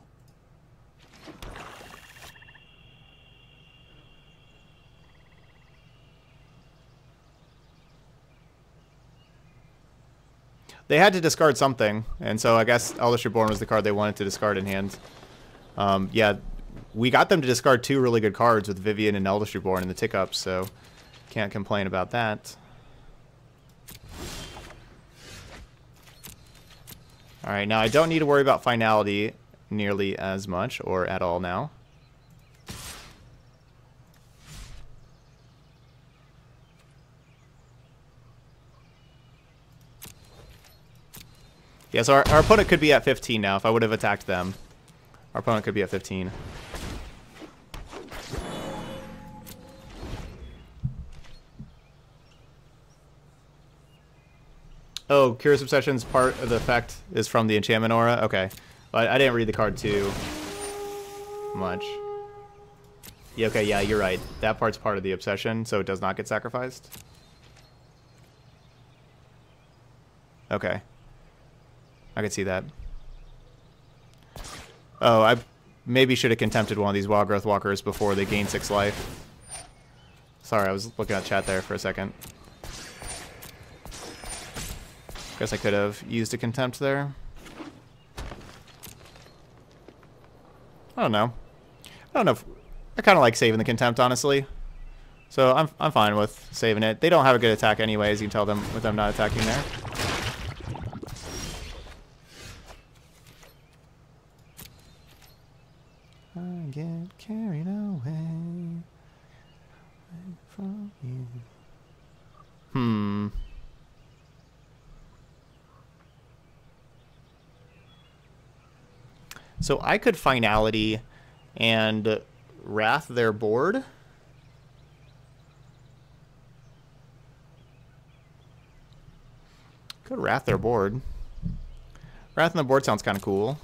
They had to discard something, and so I guess Eldest Reborn was the card they wanted to discard in hand. Yeah, we got them to discard 2 really good cards with Vivian and Eldest Reborn in the tick-up, so can't complain about that. All right, now I don't need to worry about finality nearly as much, or at all now. Yeah, so our opponent could be at 15 now. If I would have attacked them, our opponent could be at 15. Oh, Curious Obsession's part of the effect is from the enchantment aura? Okay. But I didn't read the card too much. Yeah, okay, yeah, you're right. That part's part of the obsession, so it does not get sacrificed. Okay. I could see that. Oh, I maybe should have contempted one of these Wild Growth Walkers before they gain 6 life. Sorry, I was looking at chat there for a second. Guess I could have used a Contempt there. I don't know. I don't know if... I kind of like saving the Contempt, honestly. So I'm fine with saving it. They don't have a good attack anyways. You can tell them with them not attacking there. I get carried away from you. Hmm. So I could Finality and Wrath their board. Could Wrath their board. Wrath on the board sounds kind of cool.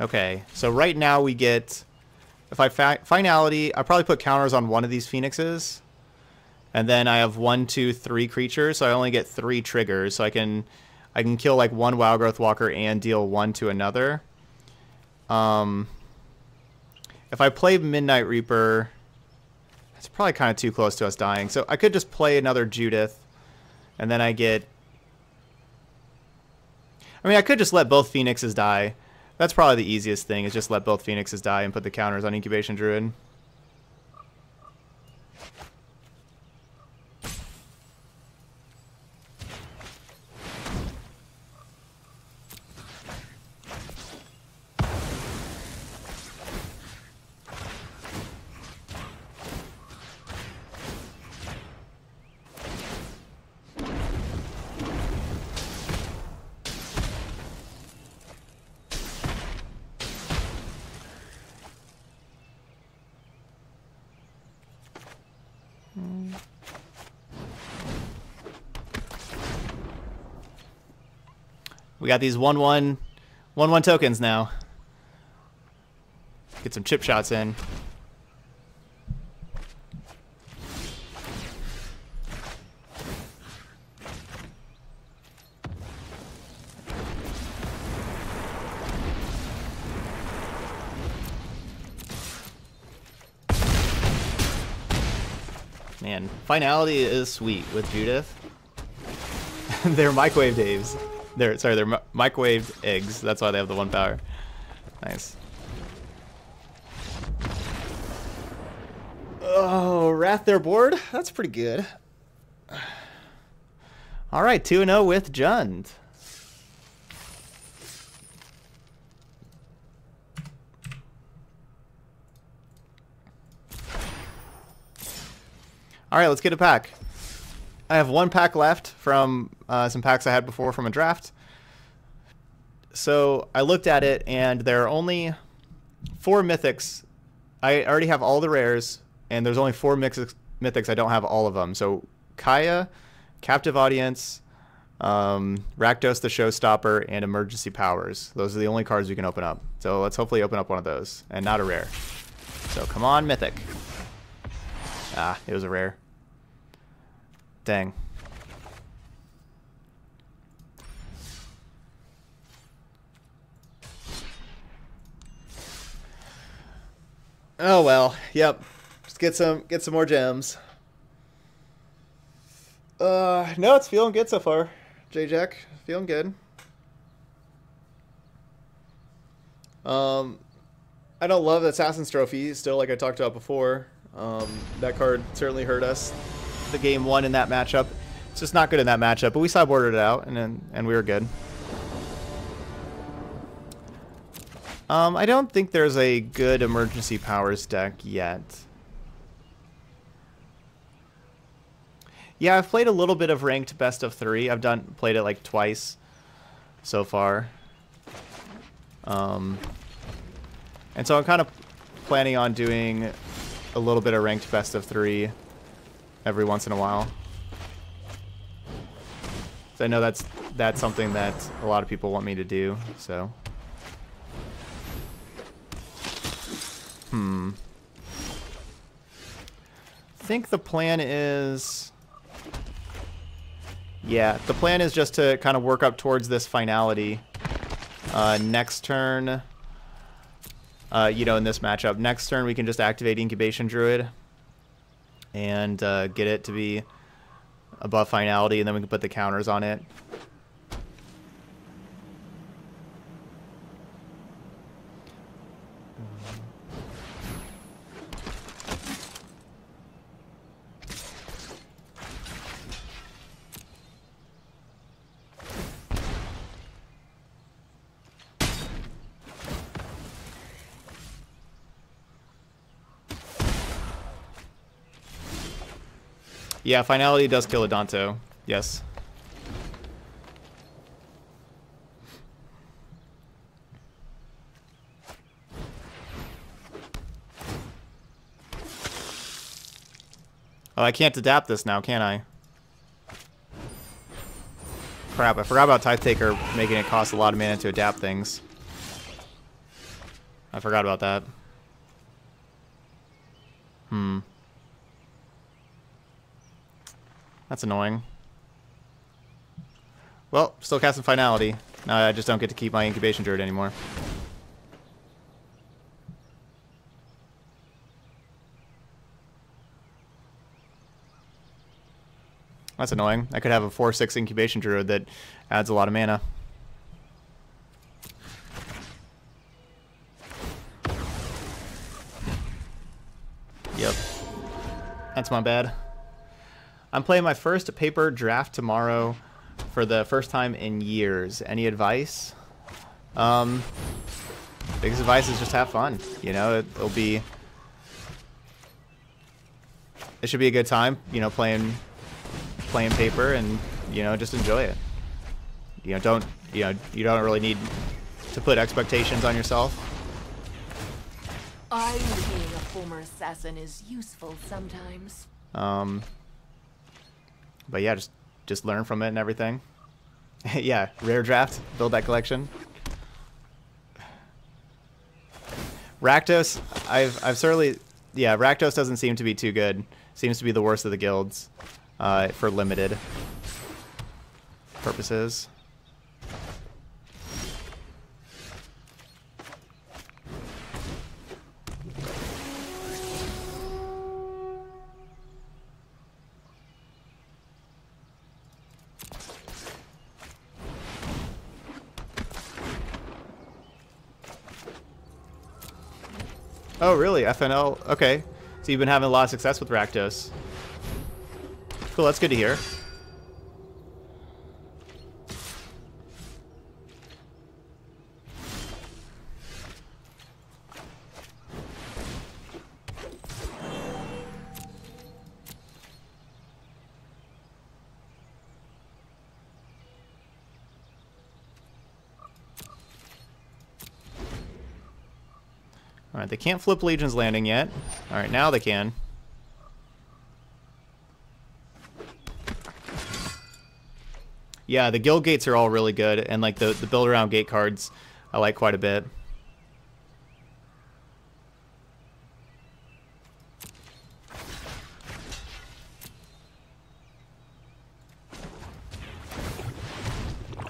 Okay, so right now we get... If I Finality, I probably put counters on one of these Phoenixes. And then I have 1, 2, 3 creatures, so I only get 3 triggers. So I can kill like one Wild Growth Walker and deal 1 to another. If I play Midnight Reaper, it's probably kind of too close to us dying. So I could just play another Judith, and then I get... I mean, I could just let both Phoenixes die. That's probably the easiest thing, is just let both Phoenixes die and put the counters on Incubation Druid. We got these 1/1 tokens now. Get some chip shots in. Man, Finality is sweet with Judith. They're microwave eggs. They're microwaved eggs. That's why they have the 1 power. Nice. Oh, Wrath their board. That's pretty good. All right, 2-0 with Jund. All right, let's get a pack. I have 1 pack left from some packs I had before from a draft. So I looked at it, and there are only 4 mythics. I already have all the rares, and there's only 4 mythics. I don't have all of them. So Kaya, Captive Audience, Rakdos the Showstopper, and Emergency Powers. Those are the only cards we can open up. So let's hopefully open up one of those, and not a rare. So come on, mythic. Ah, it was a rare. Dang. Oh well, yep. Just get some more gems. No, it's feeling good so far. J-Jack, feeling good. I don't love the Assassin's Trophy, still like I talked about before. That card certainly hurt us. The game won in that matchup. It's just not good in that matchup, but we sideboarded it out, and we were good. I don't think there's a good Emergency Powers deck yet. Yeah, I've played a little bit of ranked best of 3. I've played it like twice so far. And so I'm kind of planning on doing a little bit of ranked best of three every once in a while. So I know that's something that a lot of people want me to do, so. I think the plan is... yeah, the plan is just to kind of work up towards this finality next turn. You know, in this matchup, next turn we can just activate Incubation Druid and get it to be above finality, and then we can put the counters on it. Yeah, finality does kill Adanto. Yes. Oh, I can't adapt this now, can I? Crap, I forgot about Tithe Taker making it cost a lot of mana to adapt things. I forgot about that. That's annoying. Well, still casting Finality. Now I just don't get to keep my Incubation Druid anymore. That's annoying. I could have a 4/6 Incubation Druid that adds a lot of mana. Yep. That's my bad. I'm playing my first paper draft tomorrow for the first time in years. Any advice? Biggest advice is just have fun. You know, it'll be... it should be a good time, you know, playing paper and, you know, just enjoy it. You know, don't, you know, you don't really need to put expectations on yourself. I think being a former assassin is useful sometimes. But yeah, just learn from it and everything. Yeah, rare draft, build that collection. Rakdos, I've certainly, yeah, Rakdos doesn't seem to be too good. Seems to be the worst of the guilds for limited purposes. Oh, really? FNL? Okay. So you've been having a lot of success with Rakdos. Cool, that's good to hear. Alright, they can't flip Legion's Landing yet. Alright, now they can. Yeah, the guild gates are all really good, and like the build around gate cards I like quite a bit.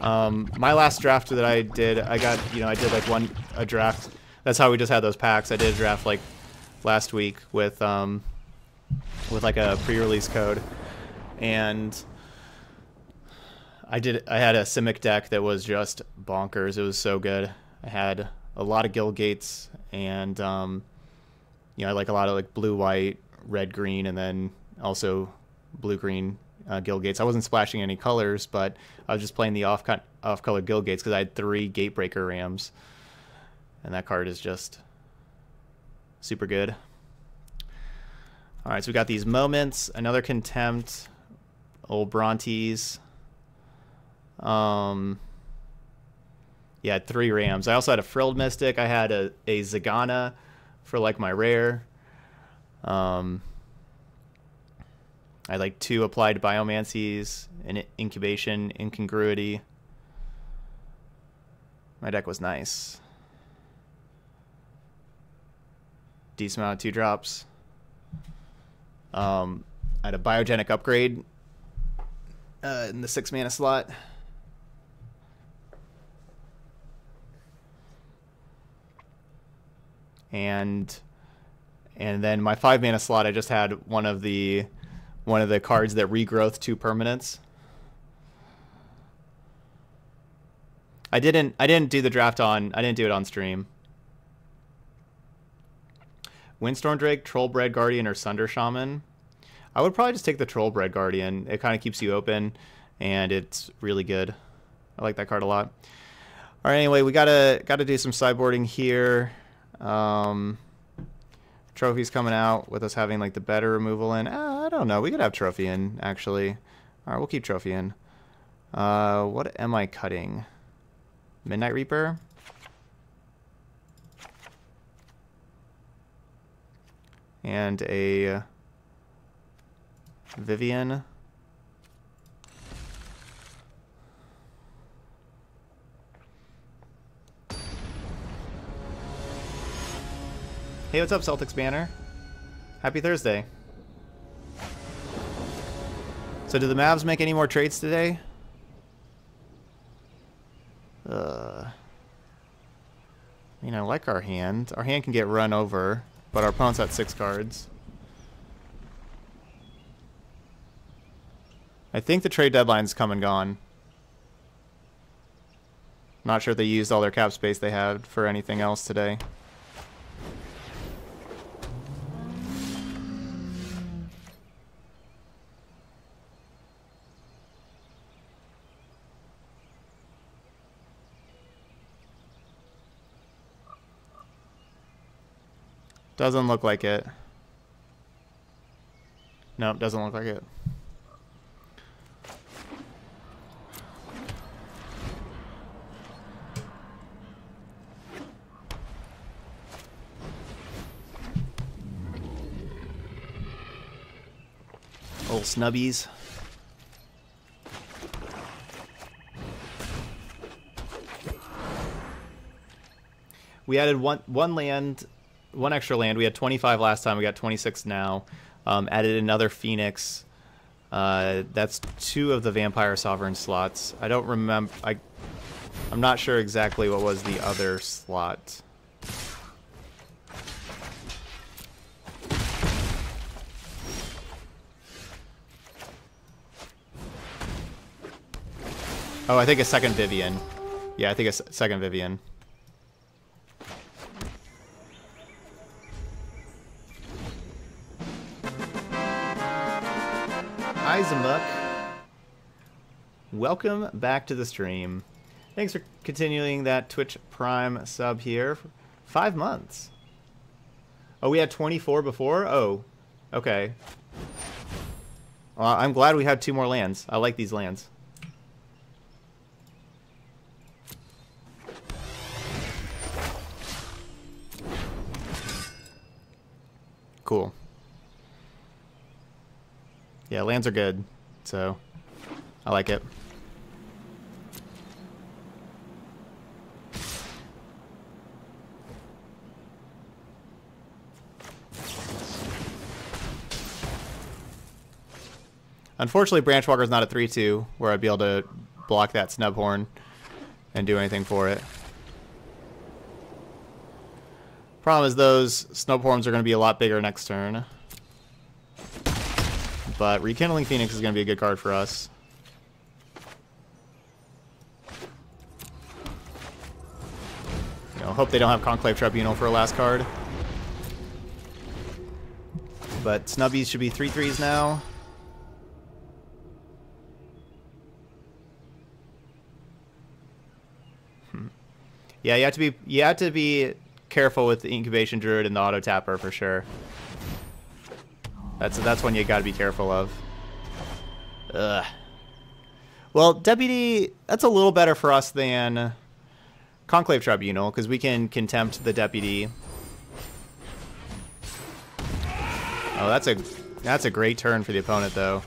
My last draft that I did, I got, you know, I did like a draft. That's how we just had those packs. I did a draft like last week with like a pre-release code, and I had a Simic deck that was just bonkers. It was so good. I had a lot of guild gates, and you know, I like a lot of like blue, white, red, green, and then also blue, green guild gates. I wasn't splashing any colors, but I was just playing the off-color guild gates because I had 3 Gatebreaker Rams. And that card is just super good. All right, so we got these moments, another Contempt, old Brontes. Yeah, 3 Rams. I also had a Frilled Mystic. I had a Zagana for like my rare. I like 2 applied biomancies, an incubation, incongruity. My deck was nice. Decent amount of 2-drops. I had a biogenic upgrade in the 6-mana slot. And then my 5-mana slot, I just had one of the cards that regrowth 2 permanents. I didn't do the draft on. I didn't do it on stream. Windstorm Drake, Trollbred Guardian, or Sunder Shaman. I would probably just take the Trollbred Guardian. It kind of keeps you open, and it's really good. I like that card a lot. All right, anyway, we gotta do some sideboarding here. Trophy's coming out with us having like the better removal in. I don't know. We could have Trophy in actually. All right, we'll keep Trophy in. What am I cutting? Midnight Reaper. And a Vivian. Hey, what's up, Celtics Banner? Happy Thursday. So do the Mavs make any more trades today? I mean, I like our hand. Our hand can get run over, but our opponent's at 6 cards. I think the trade deadline's come and gone. Not sure if they used all their cap space they had for anything else today. Doesn't look like it. Nope, doesn't look like it. Old snubbies. We added one extra land. We had 25 last time. We got 26 now. Added another Phoenix. That's 2 of the Vampire Sovereign slots. I don't remember. I'm not sure exactly what was the other slot. Oh, I think a second Vivian. Yeah, I think a second Vivian. Eisenbuck, welcome back to the stream. Thanks for continuing that Twitch Prime sub here for 5 months. Oh, we had 24 before? Oh, okay. I'm glad we had 2 more lands. I like these lands. Cool. Yeah, lands are good, so I like it. Unfortunately, Branchwalker's not a 3-2 where I'd be able to block that snub horn and do anything for it. Problem is those snub horns are going to be a lot bigger next turn. But Rekindling Phoenix is going to be a good card for us. You know, hope they don't have Conclave Tribunal for a last card. But Snubbies should be 3-3s now. Yeah, you have to be careful with the Incubation Druid and the Auto Tapper for sure. That's one you gotta be careful of. Ugh. Well, Deputy, that's a little better for us than Conclave Tribunal, because we can Contempt the Deputy. Oh, that's a great turn for the opponent, though.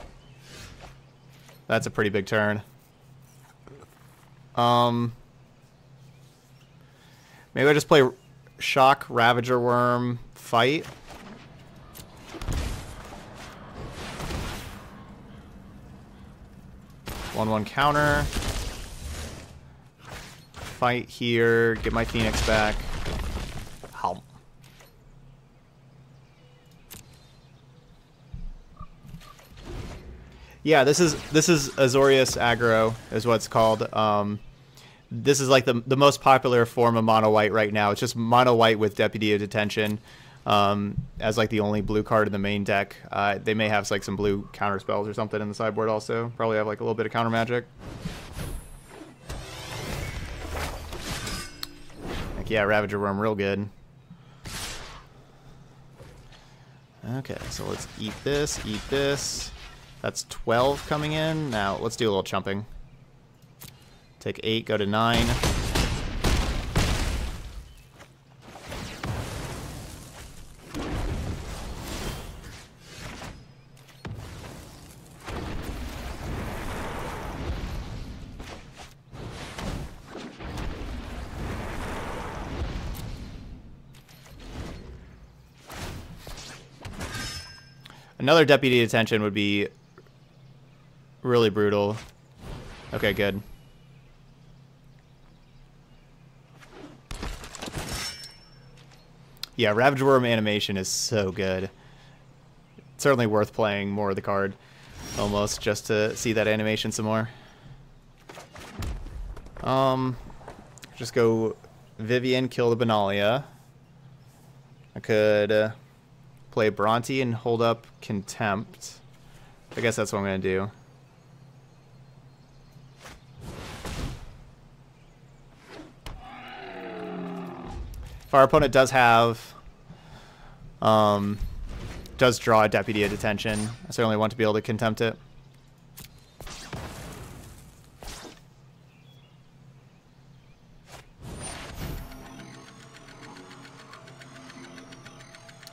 That's a pretty big turn. Maybe I just play Shock, Ravager Worm, Fight. One counter. Fight here. Get my Phoenix back. Help. Yeah, this is Azorius aggro is what's called. This is like the most popular form of mono white right now. It's just mono white with Deputy of Detention as like the only blue card in the main deck. They may have like some blue counter spells or something in the sideboard also. Probably have like a little bit of counter magic. Like, yeah, Ravager Worm real good. Okay, so let's eat this, eat this. That's 12 coming in. Now, let's do a little chumping. Take 8, go to 9. Another Deputy Detention would be really brutal. Okay, good. Yeah, Ravager Worm animation is so good. It's certainly worth playing more of the card, almost, just to see that animation some more. Just go Vivian, kill the Benalia. I could play Bronte and hold up Contempt. I guess that's what I'm going to do. If our opponent does have, does draw a Deputy of Detention, I certainly want to be able to Contempt it.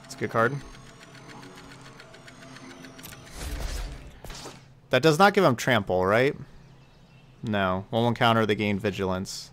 It's a good card. That does not give them trample, right? No. 1/1 counter, they gain vigilance.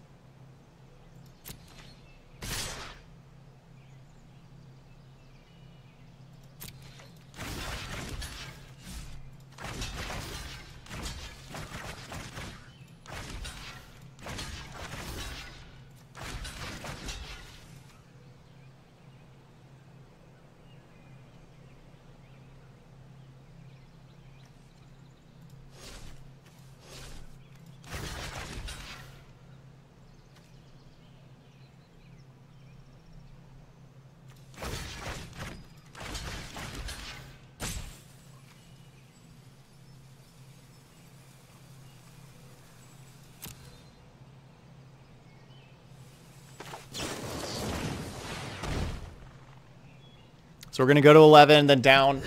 So we're going to go to 11, then down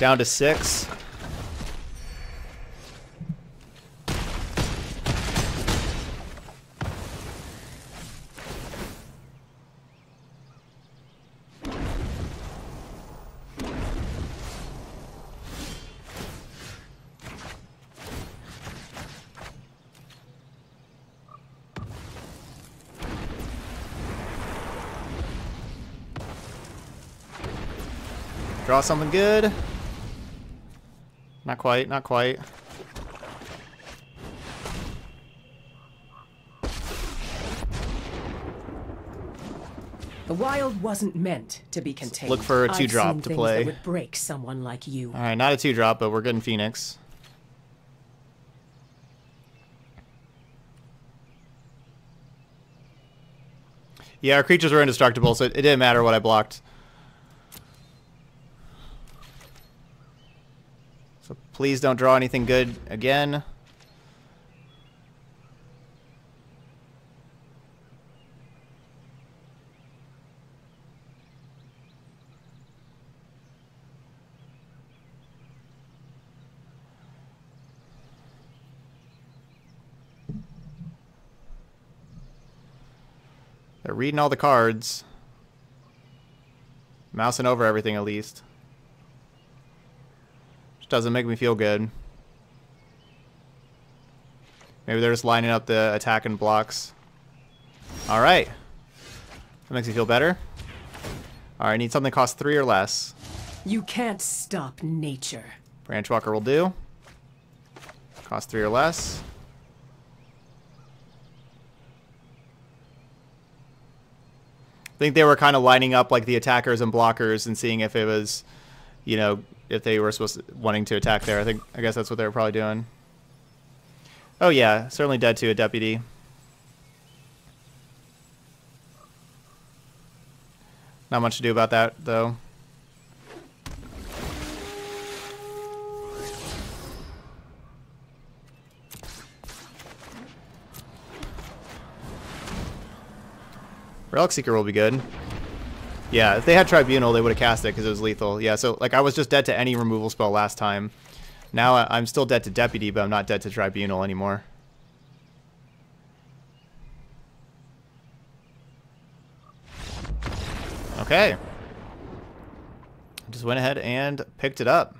to 6. Draw something good. Not quite, not quite. The wild wasn't meant to be contained. Look for a 2-drop to play. That would break someone like you. All right, not a 2-drop, but we're good in Phoenix. Yeah, our creatures were indestructible, so it didn't matter what I blocked. Please don't draw anything good again. They're reading all the cards. Mousing over everything at least. Which doesn't make me feel good. Maybe they're just lining up the attack and blocks. Alright. That makes me feel better. Alright, I need something that costs 3 or less. You can't stop nature. Branchwalker will do. Cost 3 or less. I think they were kind of lining up like the attackers and blockers and seeing if it was, you know, if they were supposed to, wanting to attack there. I guess that's what they were probably doing. Oh yeah, certainly dead to a deputy. Not much to do about that though. Relic Seeker will be good. Yeah, if they had Tribunal, they would have cast it because it was lethal. Yeah, so like I was just dead to any removal spell last time. Now I'm still dead to Deputy, but I'm not dead to Tribunal anymore. Okay. Just went ahead and picked it up.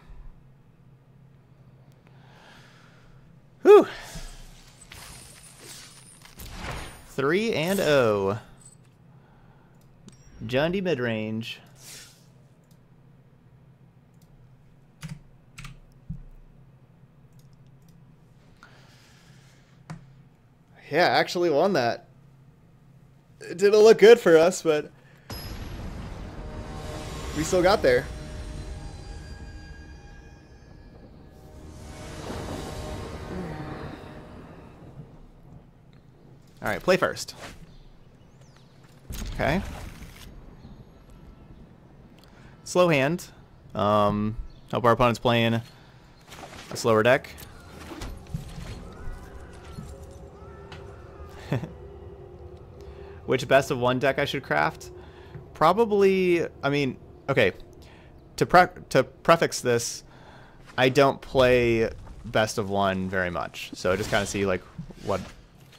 Whew. 3-0. Jund Midrange. Yeah, actually won that. It didn't look good for us, but we still got there. All right, play first. Okay. Slow hand. Hope our opponent's playing a slower deck. Which best of one deck I should craft? Probably, I mean, okay. To prefix this, I don't play best of one very much. So I just kind of see like what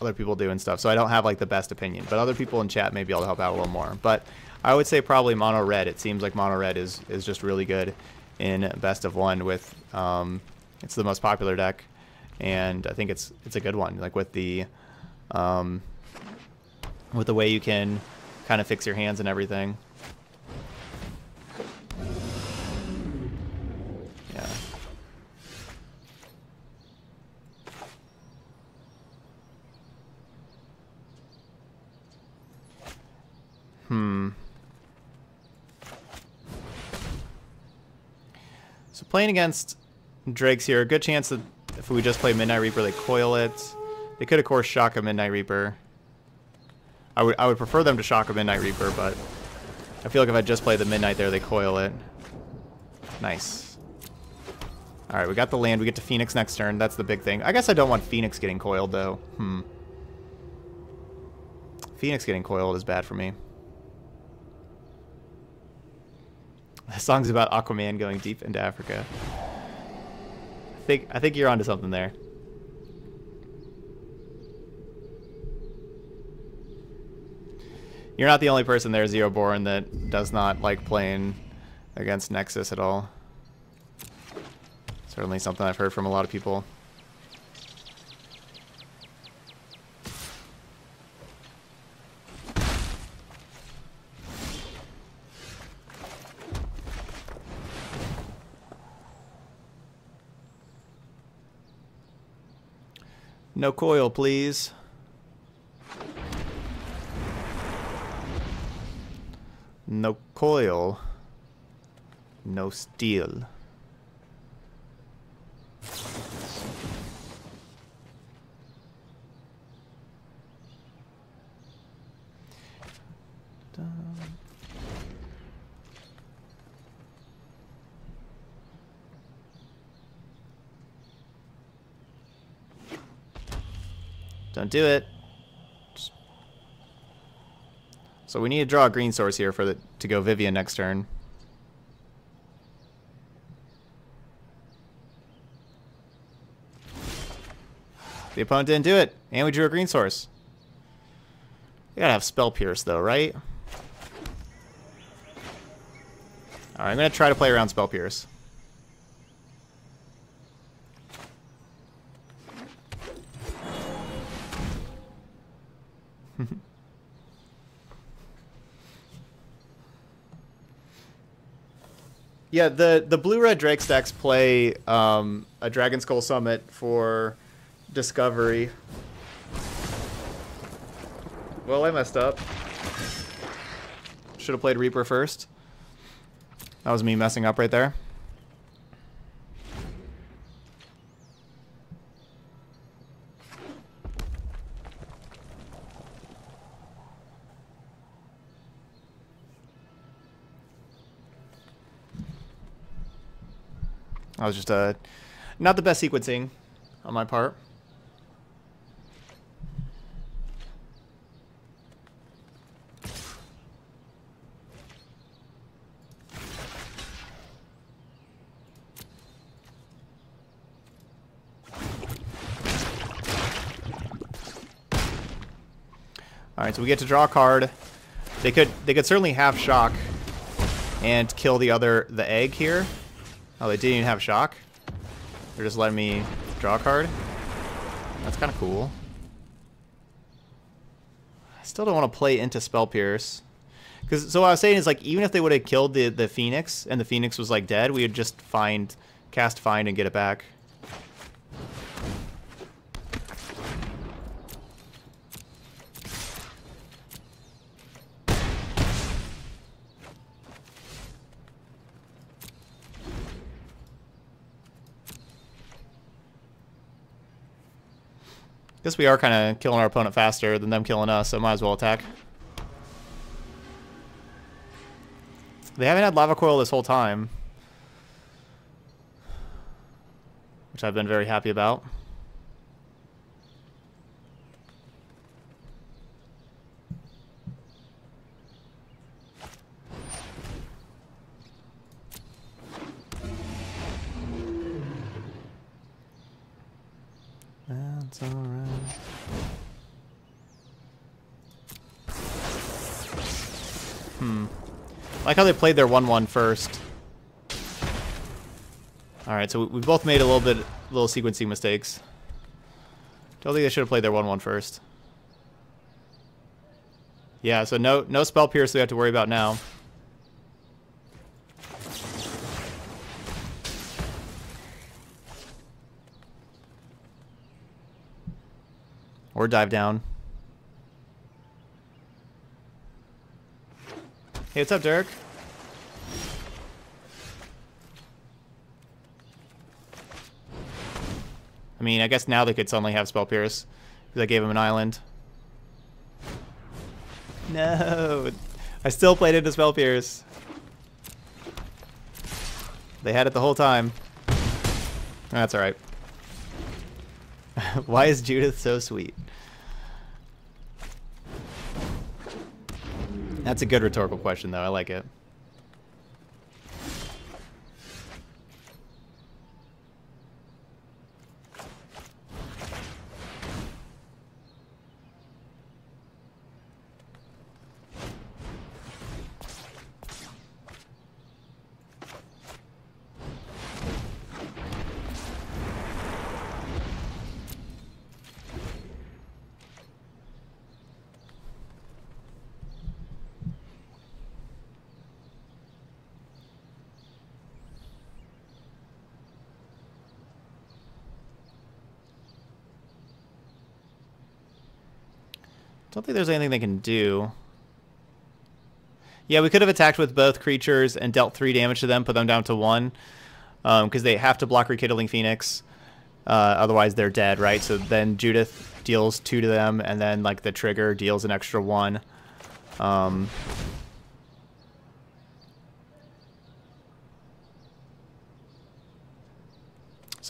other people do and stuff. So I don't have like the best opinion, but other people in chat may be able to help out a little more. But I would say probably mono red. It seems like mono red is just really good in best of one with it's the most popular deck, and I think it's a good one. Like with the way you can kind of fix your hands and everything. Yeah. Hmm. So playing against Drakes here, a good chance that if we just play Midnight Reaper, they coil it. They could, of course, shock a Midnight Reaper. I would prefer them to shock a Midnight Reaper, but I feel like if I just play the Midnight there, they coil it. Nice. All right, we got the land. We get to Phoenix next turn. That's the big thing. I guess I don't want Phoenix getting coiled, though. Hmm. Phoenix getting coiled is bad for me. That song's about Aquaman going deep into Africa. I think you're onto something there. You're not the only person there, Zeroborn, that does not like playing against Nexus at all. Certainly something I've heard from a lot of people. No coil, please. No coil. No steel. Don't do it. So we need to draw a green source here for the to go Vivian next turn. The opponent didn't do it, and we drew a green source. We gotta have Spell Pierce though, right? All right, I'm gonna try to play around Spell Pierce. Yeah, the blue-red Drake stacks play a Dragon Skull Summit for Discovery. Well, I messed up. Should have played Reaper first. That was me messing up right there. I was just not the best sequencing on my part. All right, so we get to draw a card. They could certainly have shock and kill the egg here. Oh, they didn't even have shock. They're just letting me draw a card. That's kind of cool. I still don't want to play into Spell Pierce. Because, so what I was saying is, like, even if they would have killed the Phoenix and the Phoenix was, like, dead, we would just cast Find and get it back. Guess we are kind of killing our opponent faster than them killing us, so might as well attack. They haven't had Lava Coil this whole time, which I've been very happy about. That's all right. I like how they played their 1-1 first. All right, so we both made little sequencing mistakes. Don't think they should have played their 1-1 first. Yeah, so no Spell Pierce we have to worry about now. Or dive down. Hey, what's up, Dirk? I mean, I guess now they could suddenly have Spell Pierce because I gave him an island. No, I still played into Spell Pierce. They had it the whole time. That's all right. Why is Judith so sweet? That's a good rhetorical question, though. I like it. I don't think there's anything they can do. Yeah, we could have attacked with both creatures and dealt 3 damage to them, put them down to 1, because they have to block Rekindling Phoenix, otherwise they're dead, right? So then Judith deals 2 to them, and then like the trigger deals an extra 1. So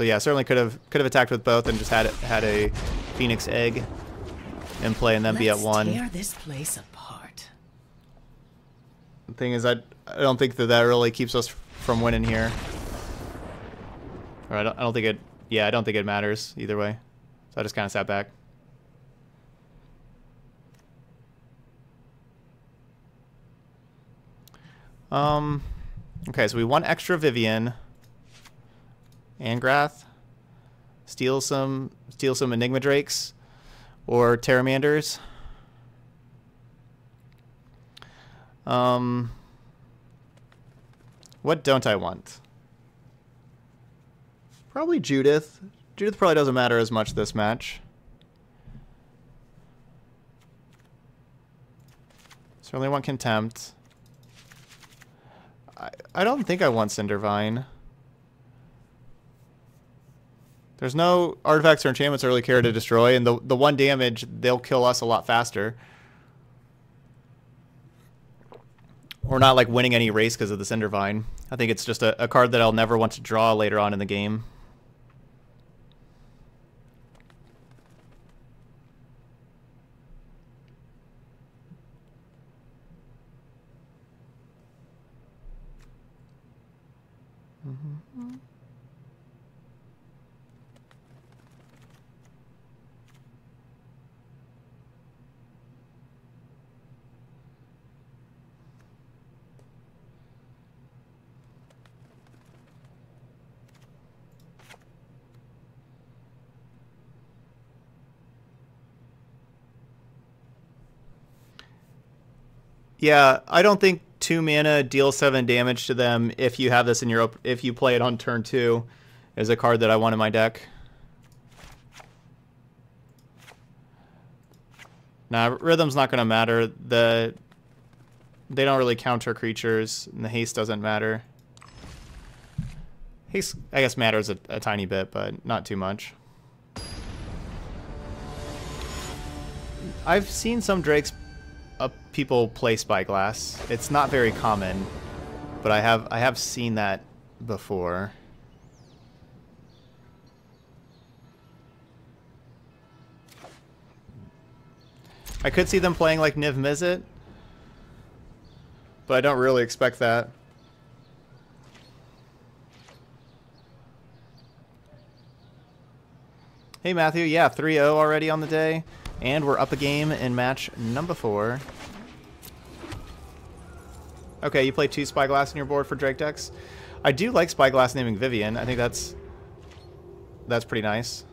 yeah, certainly could have attacked with both and just had a Phoenix egg in play and then be at 1. Let's tear this place apart. The thing is, I don't think that really keeps us from winning here. Or I don't think it. Yeah, I don't think it matters either way. So I just kind of sat back. Okay, so we won extra Vivian. Angrath. Steal some Enigma Drakes. Or Terramanders. What don't I want? Probably Judith. Judith probably doesn't matter as much this match. Certainly want Contempt. I don't think I want Cinder Vine. There's no artifacts or enchantments I really care to destroy, and the one damage, they'll kill us a lot faster. We're not like winning any race because of the Cinder Vine. I think it's just a card that I'll never want to draw later on in the game. Yeah, I don't think 2 mana deals 7 damage to them if you have this in your if you play it on turn 2 is a card that I want in my deck. Nah, Rhythm's not gonna matter. They don't really counter creatures, and the haste doesn't matter. Haste, I guess, matters a tiny bit, but not too much. I've seen some Drakes. People play Spyglass. It's not very common, but I have seen that before. I could see them playing like Niv-Mizzet, but I don't really expect that. Hey Matthew, yeah, 3-0 already on the day, and we're up a game in match number 4. Okay, you play 2 Spyglass on your board for Drake decks. I do like Spyglass naming Vivian. I think that's pretty nice.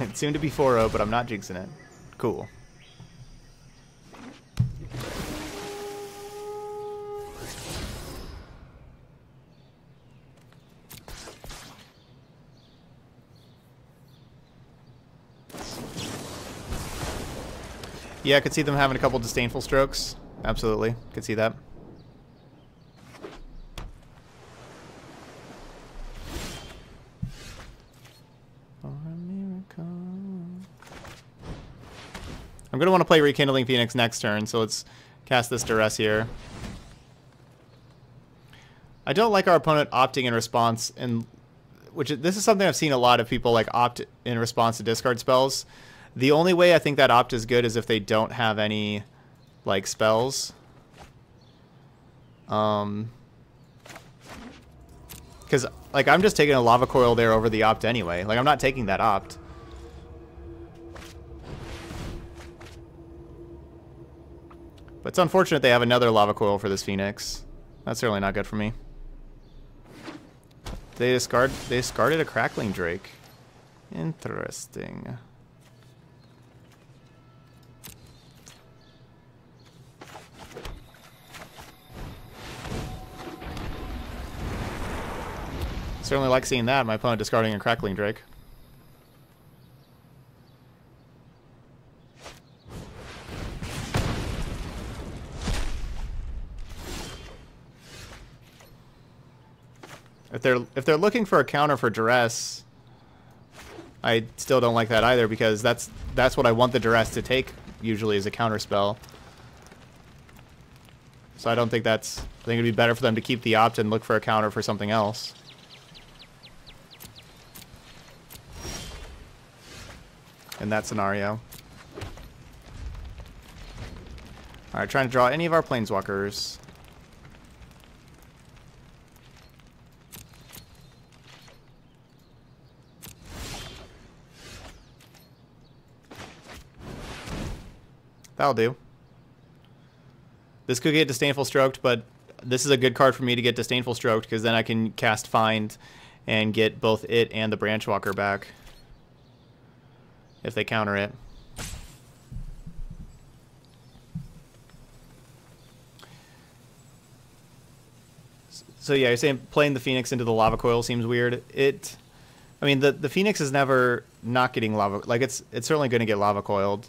It's soon to be 4-0, but I'm not jinxing it. Cool. Yeah, I could see them having a couple Disdainful Strokes. Absolutely. Could see that. For a miracle. I'm going to want to play Rekindling Phoenix next turn, so let's cast this Duress here. I don't like our opponent opting in response, which this is something I've seen a lot of people like opt in response to discard spells. The only way I think that opt is good is if they don't have any, like, spells. Because, like, I'm just taking a Lava Coil there over the opt anyway. Like, I'm not taking that opt. But it's unfortunate they have another Lava Coil for this Phoenix. That's certainly not good for me. They discarded a Crackling Drake. Interesting. Certainly like seeing that, my opponent discarding a Crackling Drake. If they're looking for a counter for Duress, I still don't like that either, because that's what I want the Duress to take usually, is a counter spell. So I don't think I think it'd be better for them to keep the opt and look for a counter for something else. In that scenario. Alright, trying to draw any of our Planeswalkers. That'll do. This could get Disdainful Stroked, but this is a good card for me to get Disdainful Stroked, because then I can cast Find and get both it and the Branchwalker back. If they counter it. So yeah, you're saying playing the Phoenix into the Lava Coil seems weird. It, I mean, the Phoenix is never not getting Lava. Like it's certainly going to get Lava Coiled.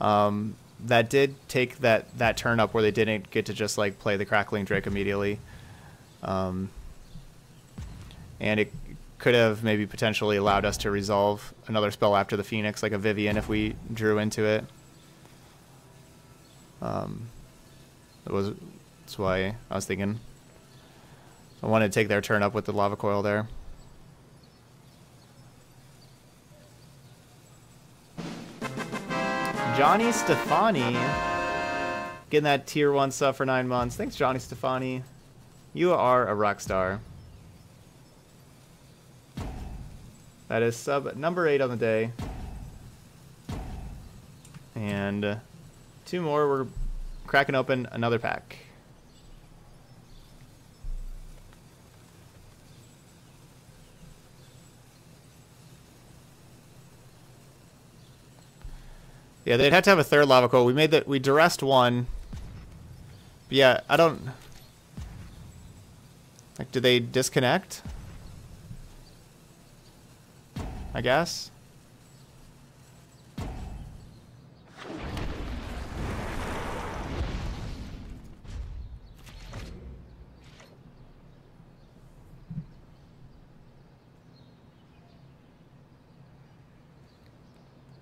That did take that turn up where they didn't get to just like play the Crackling Drake immediately. And it could have maybe potentially allowed us to resolve another spell after the Phoenix, like a Vivian, if we drew into it. That's why I was thinking I wanted to take their turn up with the Lava Coil there. Johnny Stefani, getting that tier 1 stuff for 9 months. Thanks, Johnny Stefani. You are a rock star. That is sub number 8 on the day. And 2 more. We're cracking open another pack. Yeah, they'd have to have a third Lava Coil. We duressed one. But yeah, I don't. Like, do they disconnect? I guess.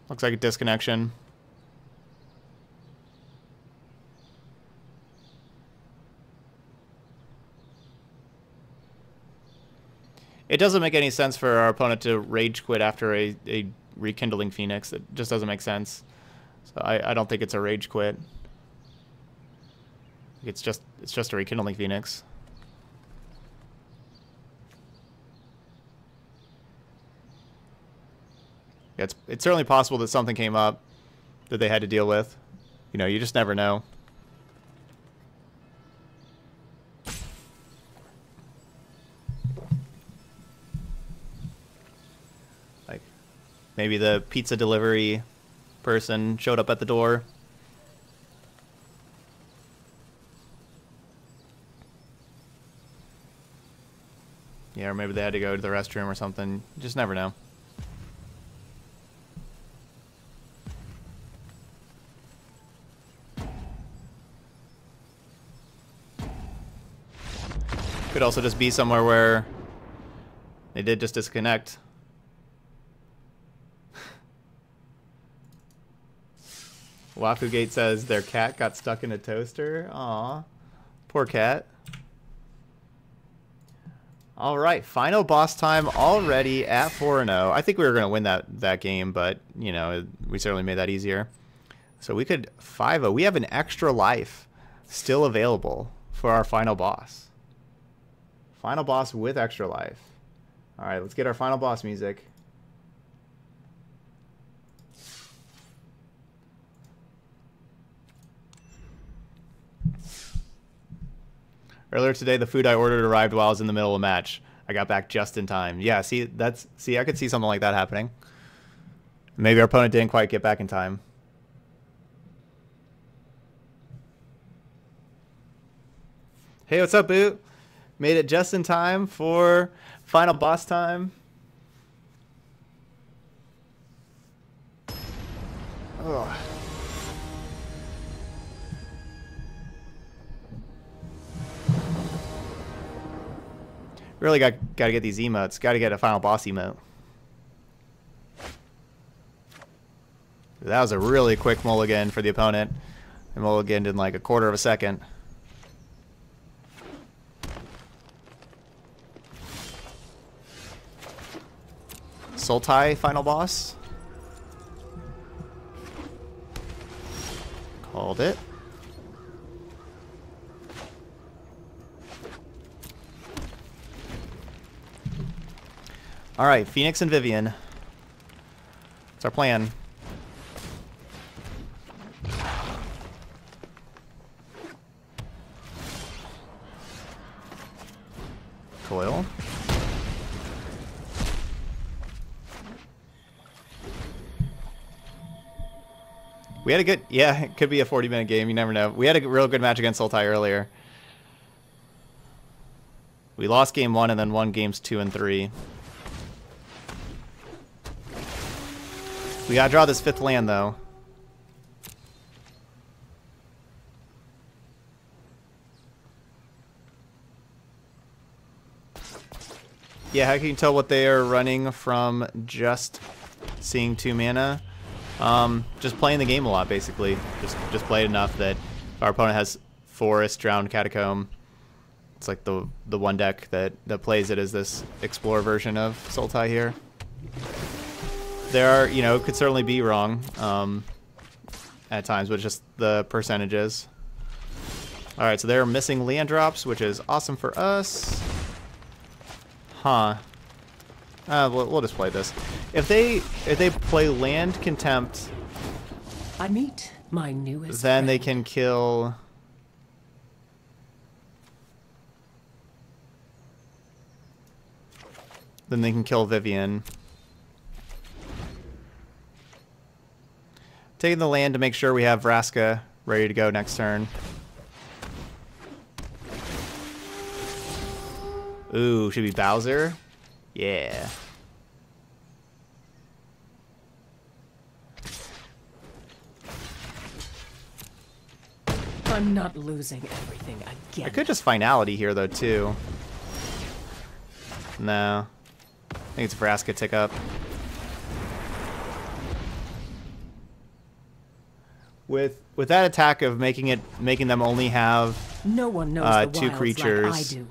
Looks like a disconnection. It doesn't make any sense for our opponent to rage quit after a Rekindling Phoenix. It just doesn't make sense. So I don't think it's a rage quit. It's just a Rekindling Phoenix. Yeah, it's certainly possible that something came up that they had to deal with. You know, you just never know. Maybe the pizza delivery person showed up at the door. Yeah, or maybe they had to go to the restroom or something. You just never know. Could also just be somewhere where they did just disconnect. Wakugate says their cat got stuck in a toaster. Aw, poor cat. All right, final boss time already at 4-0. I think we were going to win that game, but, you know, we certainly made that easier. So we could 5-0. We have an extra life still available for our final boss. Final boss with extra life. All right, let's get our final boss music. Earlier today, the food I ordered arrived while I was in the middle of a match. I got back just in time. Yeah, see, I could see something like that happening. Maybe our opponent didn't quite get back in time. Hey, what's up, Boot? Made it just in time for final boss time. Ugh. Really got to get these emotes. Got to get a final boss emote. That was a really quick mulligan for the opponent. They mulliganed in like a quarter of a second. Sultai final boss. Called it. All right, Phoenix and Vivian. That's our plan. Coil. We had a good, yeah, it could be a 40-minute game. You never know. We had a real good match against Sultai earlier. We lost game one and then won games 2 and 3. We gotta draw this fifth land, though. Yeah, how can you tell what they are running from just seeing 2 mana? Just playing the game a lot, basically. Just play it enough that our opponent has Forest, Drowned, Catacomb. It's like the one deck that plays it as this Explorer version of Sultai here. There are, you know, it could certainly be wrong at times, but just the percentages. All right, so they're missing land drops, which is awesome for us. Huh. We'll just play this. If they play land Contempt, I meet my newest. Then they can kill. Then they can kill Vivian. Taking the land to make sure we have Vraska ready to go next turn. Ooh, should be Bowser? Yeah. I'm not losing everything again. I could just finality here, though, too. No. I think it's Vraska tick up. With that attack of making them only have no one knows the two creatures. Like I do.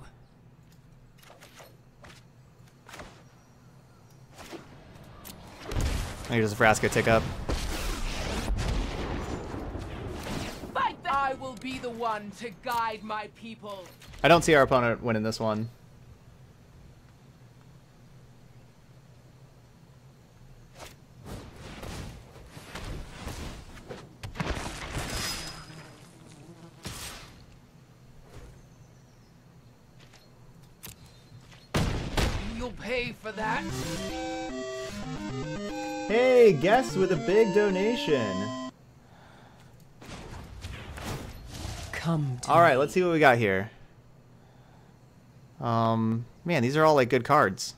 Here's a Vraska tick up. I will be the one to guide my people. I don't see our opponent winning this one. You'll pay for that. Hey, guest with a big donation. All right, let's see what we got here. Man, these are all like good cards.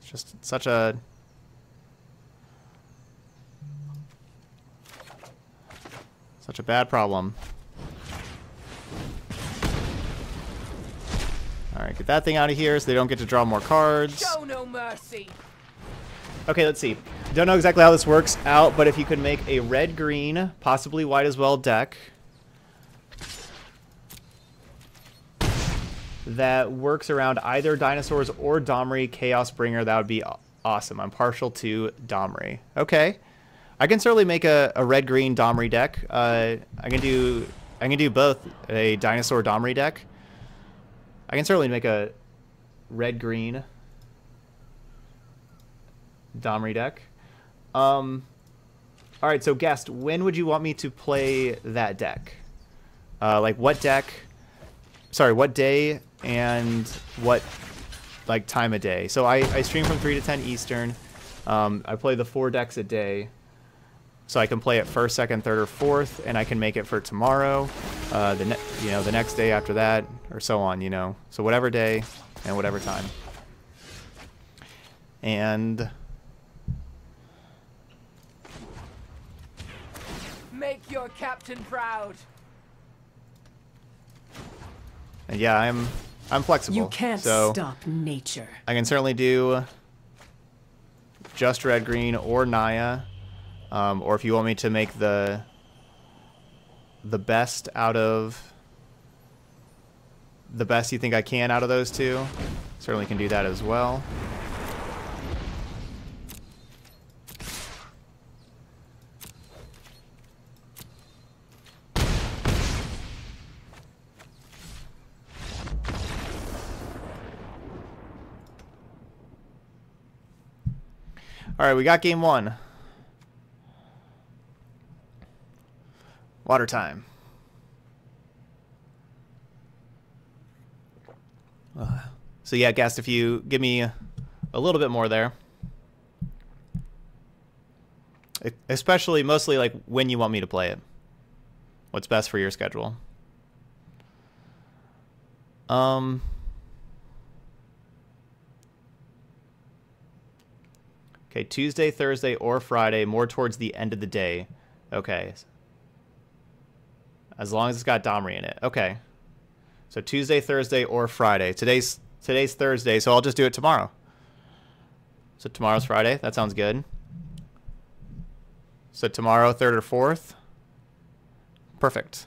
It's just such a bad problem. All right, get that thing out of here so they don't get to draw more cards. Show no mercy. Okay, let's see. Don't know exactly how this works out, but if you could make a red-green, possibly white as well, deck that works around either Dinosaurs or Domri, Chaosbringer, that would be awesome. I'm partial to Domri. Okay. I can certainly make a red-green Domri deck. I can do both a Dinosaur Domri deck. I can certainly make a red-green Domri deck. All right, so guest, when would you want me to play that deck? Like what deck? Sorry, what day and what like time of day? So I stream from 3 to 10 Eastern. I play the 4 decks a day, so I can play it 1st, 2nd, 3rd, or 4th, and I can make it for tomorrow, the next day after that, or so on. You know, so whatever day and whatever time. And make your captain proud. And yeah, I'm flexible. You can't stop nature. I can certainly do just red green or Naya, or if you want me to make the best out of the best you think I can out of those two, certainly can do that as well. All right, we got game one. Water time. So yeah, Gast, if you give me a little bit more there, especially mostly like when you want me to play it, what's best for your schedule. Okay, Tuesday, Thursday, or Friday, more towards the end of the day. Okay. As long as it's got Domri in it. Okay. So Tuesday, Thursday, or Friday. Today's Thursday, so I'll just do it tomorrow. So tomorrow's Friday. That sounds good. So tomorrow, 3rd or 4th. Perfect.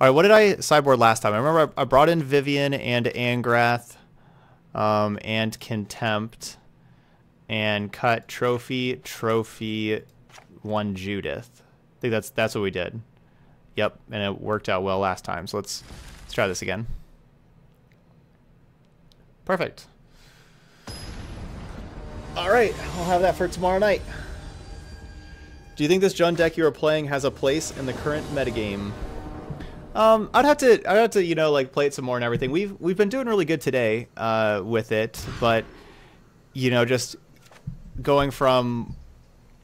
All right, what did I sideboard last time? I remember I brought in Vivian and Angrath and Contempt and cut Trophy, 1 Judith. I think that's what we did. Yep, and it worked out well last time. So let's try this again. Perfect. All right, I'll have that for tomorrow night. Do you think this Jund deck you are playing has a place in the current metagame? I'd have to, you know, like play it some more and everything. We've been doing really good today with it, but you know, just going from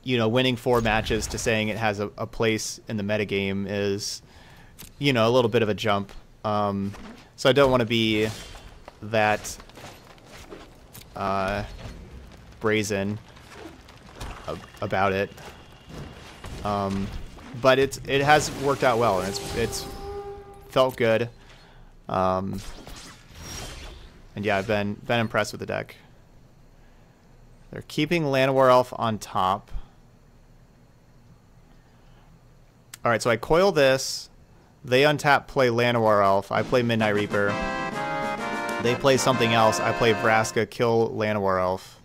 winning 4 matches to saying it has a place in the metagame is, you know, a little bit of a jump. So I don't want to be that brazen about it. But it has worked out well, and it's felt good. And yeah, I've been impressed with the deck. They're keeping Llanowar Elf on top. All right, so I coil this. They untap, play Llanowar Elf. I play Midnight Reaper. They play something else. I play Vraska, kill Llanowar Elf.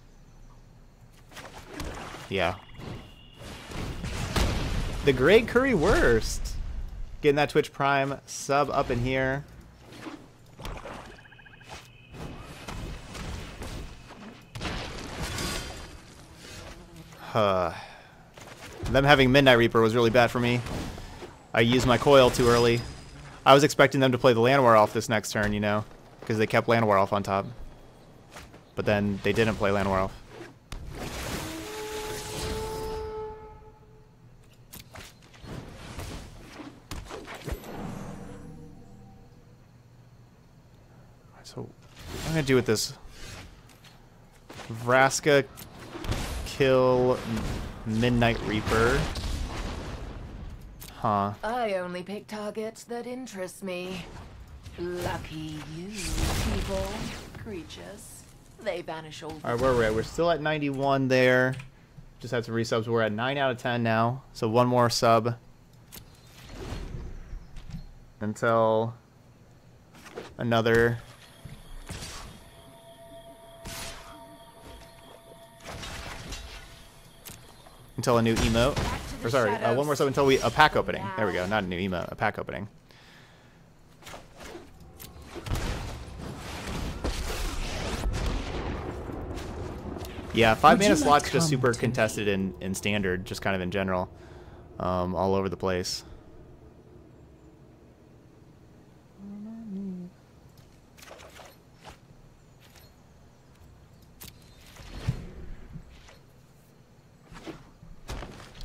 Yeah. The Grey Curry Wurst. Getting that Twitch Prime sub up in here. Them having Midnight Reaper was really bad for me. I used my coil too early. I was expecting them to play the Llanowar Elf this next turn, you know, because they kept Llanowar Elf on top. But then they didn't play Llanowar Elf. So what am I going to do with this? Vraska, kill Midnight Reaper. Huh. I only pick targets that interest me. Lucky you, people, creatures. They vanish all. All right, where are we at? We're still at 91 there. Just had some resubs. We're at 9 out of 10 now. So one more sub until another. Until a new emote, or sorry, one more sub until we, a pack opening. There we go, not a new emote, a pack opening. Yeah, 5 mana slots just super contested in standard, just kind of in general, all over the place.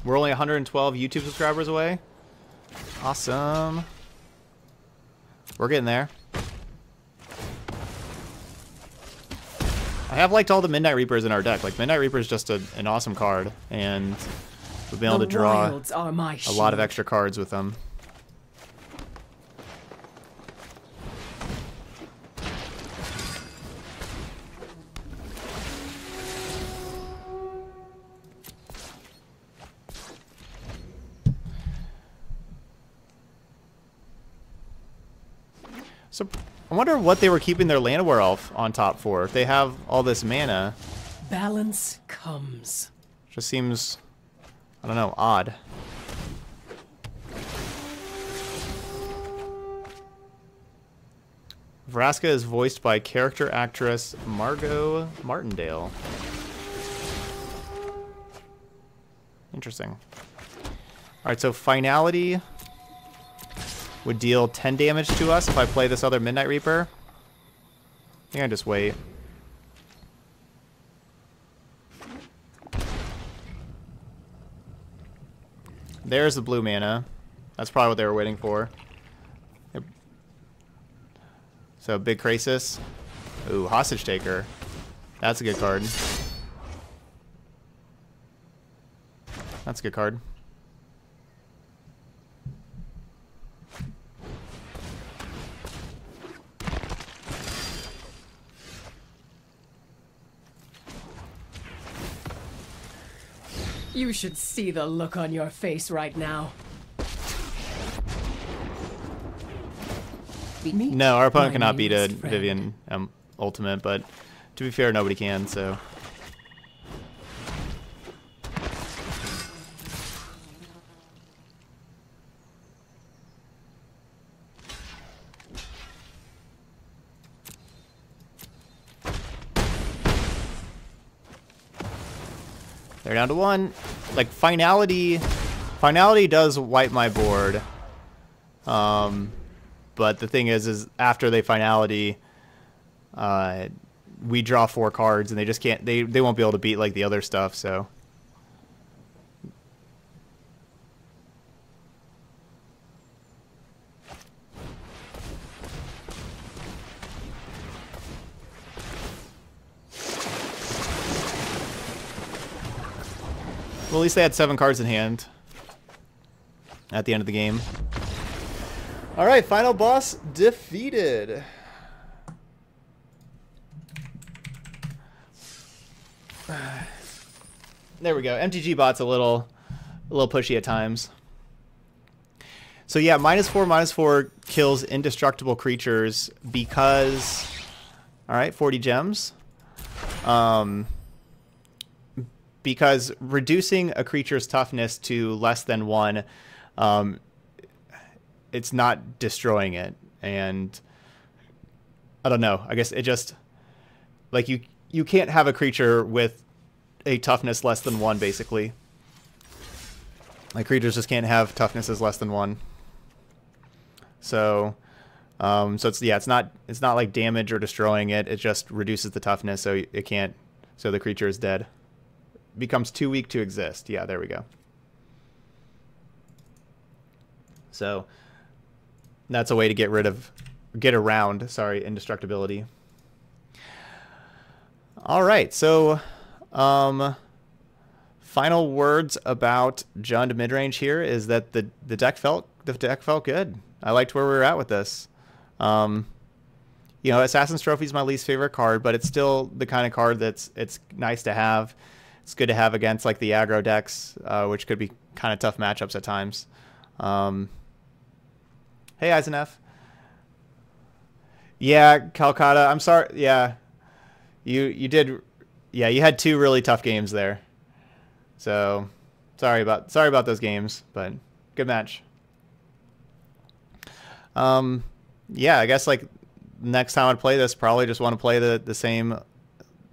We're only 112 YouTube subscribers away. Awesome. We're getting there. I have liked all the Midnight Reapers in our deck. Like, Midnight Reaper is just an awesome card, and we've been able to draw a lot of extra cards with them. So I wonder what they were keeping their Llanowar Elf on top for. If they have all this mana, balance comes. Just seems, I don't know, odd. Vraska is voiced by character actress Margot Martindale. Interesting. All right, so finality would deal 10 damage to us if I play this other Midnight Reaper. I think I just wait. There's the blue mana. That's probably what they were waiting for. So big Krasis. Ooh, Hostage Taker. That's a good card. That's a good card. You should see the look on your face right now. Beat me? No, our opponent cannot beat a Vivian ultimate, but to be fair, nobody can, so. They're down to one. Like, finality does wipe my board. But the thing is after they finality, we draw four cards, and they just can't. They won't be able to beat like the other stuff. So. Well, at least they had 7 cards in hand at the end of the game. All right, final boss defeated. There we go. MTG bot's a little pushy at times. So yeah, -4/-4 kills indestructible creatures because. All right, 40 gems. Because reducing a creature's toughness to less than 1, it's not destroying it. And I don't know. I guess it just, like, you can't have a creature with a toughness less than 1, basically. Like, creatures just can't have toughnesses less than 1. So, it's, yeah, it's not like damage or destroying it. It just reduces the toughness, so it can't, so the creature is dead. Becomes too weak to exist. Yeah, there we go. So that's a way to get around indestructibility. All right, so final words about Jund Midrange here is that the deck felt good. I liked where we were at with this. You know, Assassin's Trophy is my least favorite card, but it's still the kind of card that's it's nice to have. It's good to have against like the aggro decks, which could be kind of tough matchups at times. Hey, Eisenef. Yeah, Calcutta. I'm sorry. Yeah, you did. Yeah, you had 2 really tough games there. So sorry about those games, but good match. Yeah, I guess like next time I play this, probably just want to play the same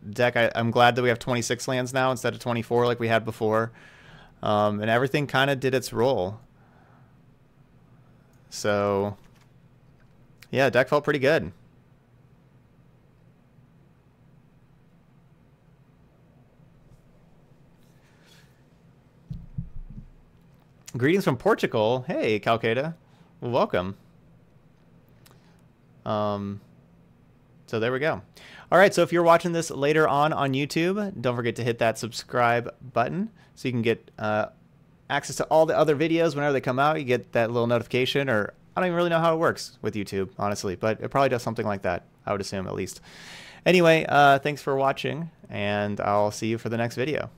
deck. I'm glad that we have 26 lands now instead of 24 like we had before, and everything kind of did its role. So yeah, deck felt pretty good. Greetings from Portugal. Hey, Calcata, welcome. So there we go. All right, so if you're watching this later on YouTube, don't forget to hit that subscribe button so you can get access to all the other videos whenever they come out. You get that little notification, or I don't even really know how it works with YouTube, honestly, but it probably does something like that, I would assume, at least. Anyway, thanks for watching, and I'll see you for the next video.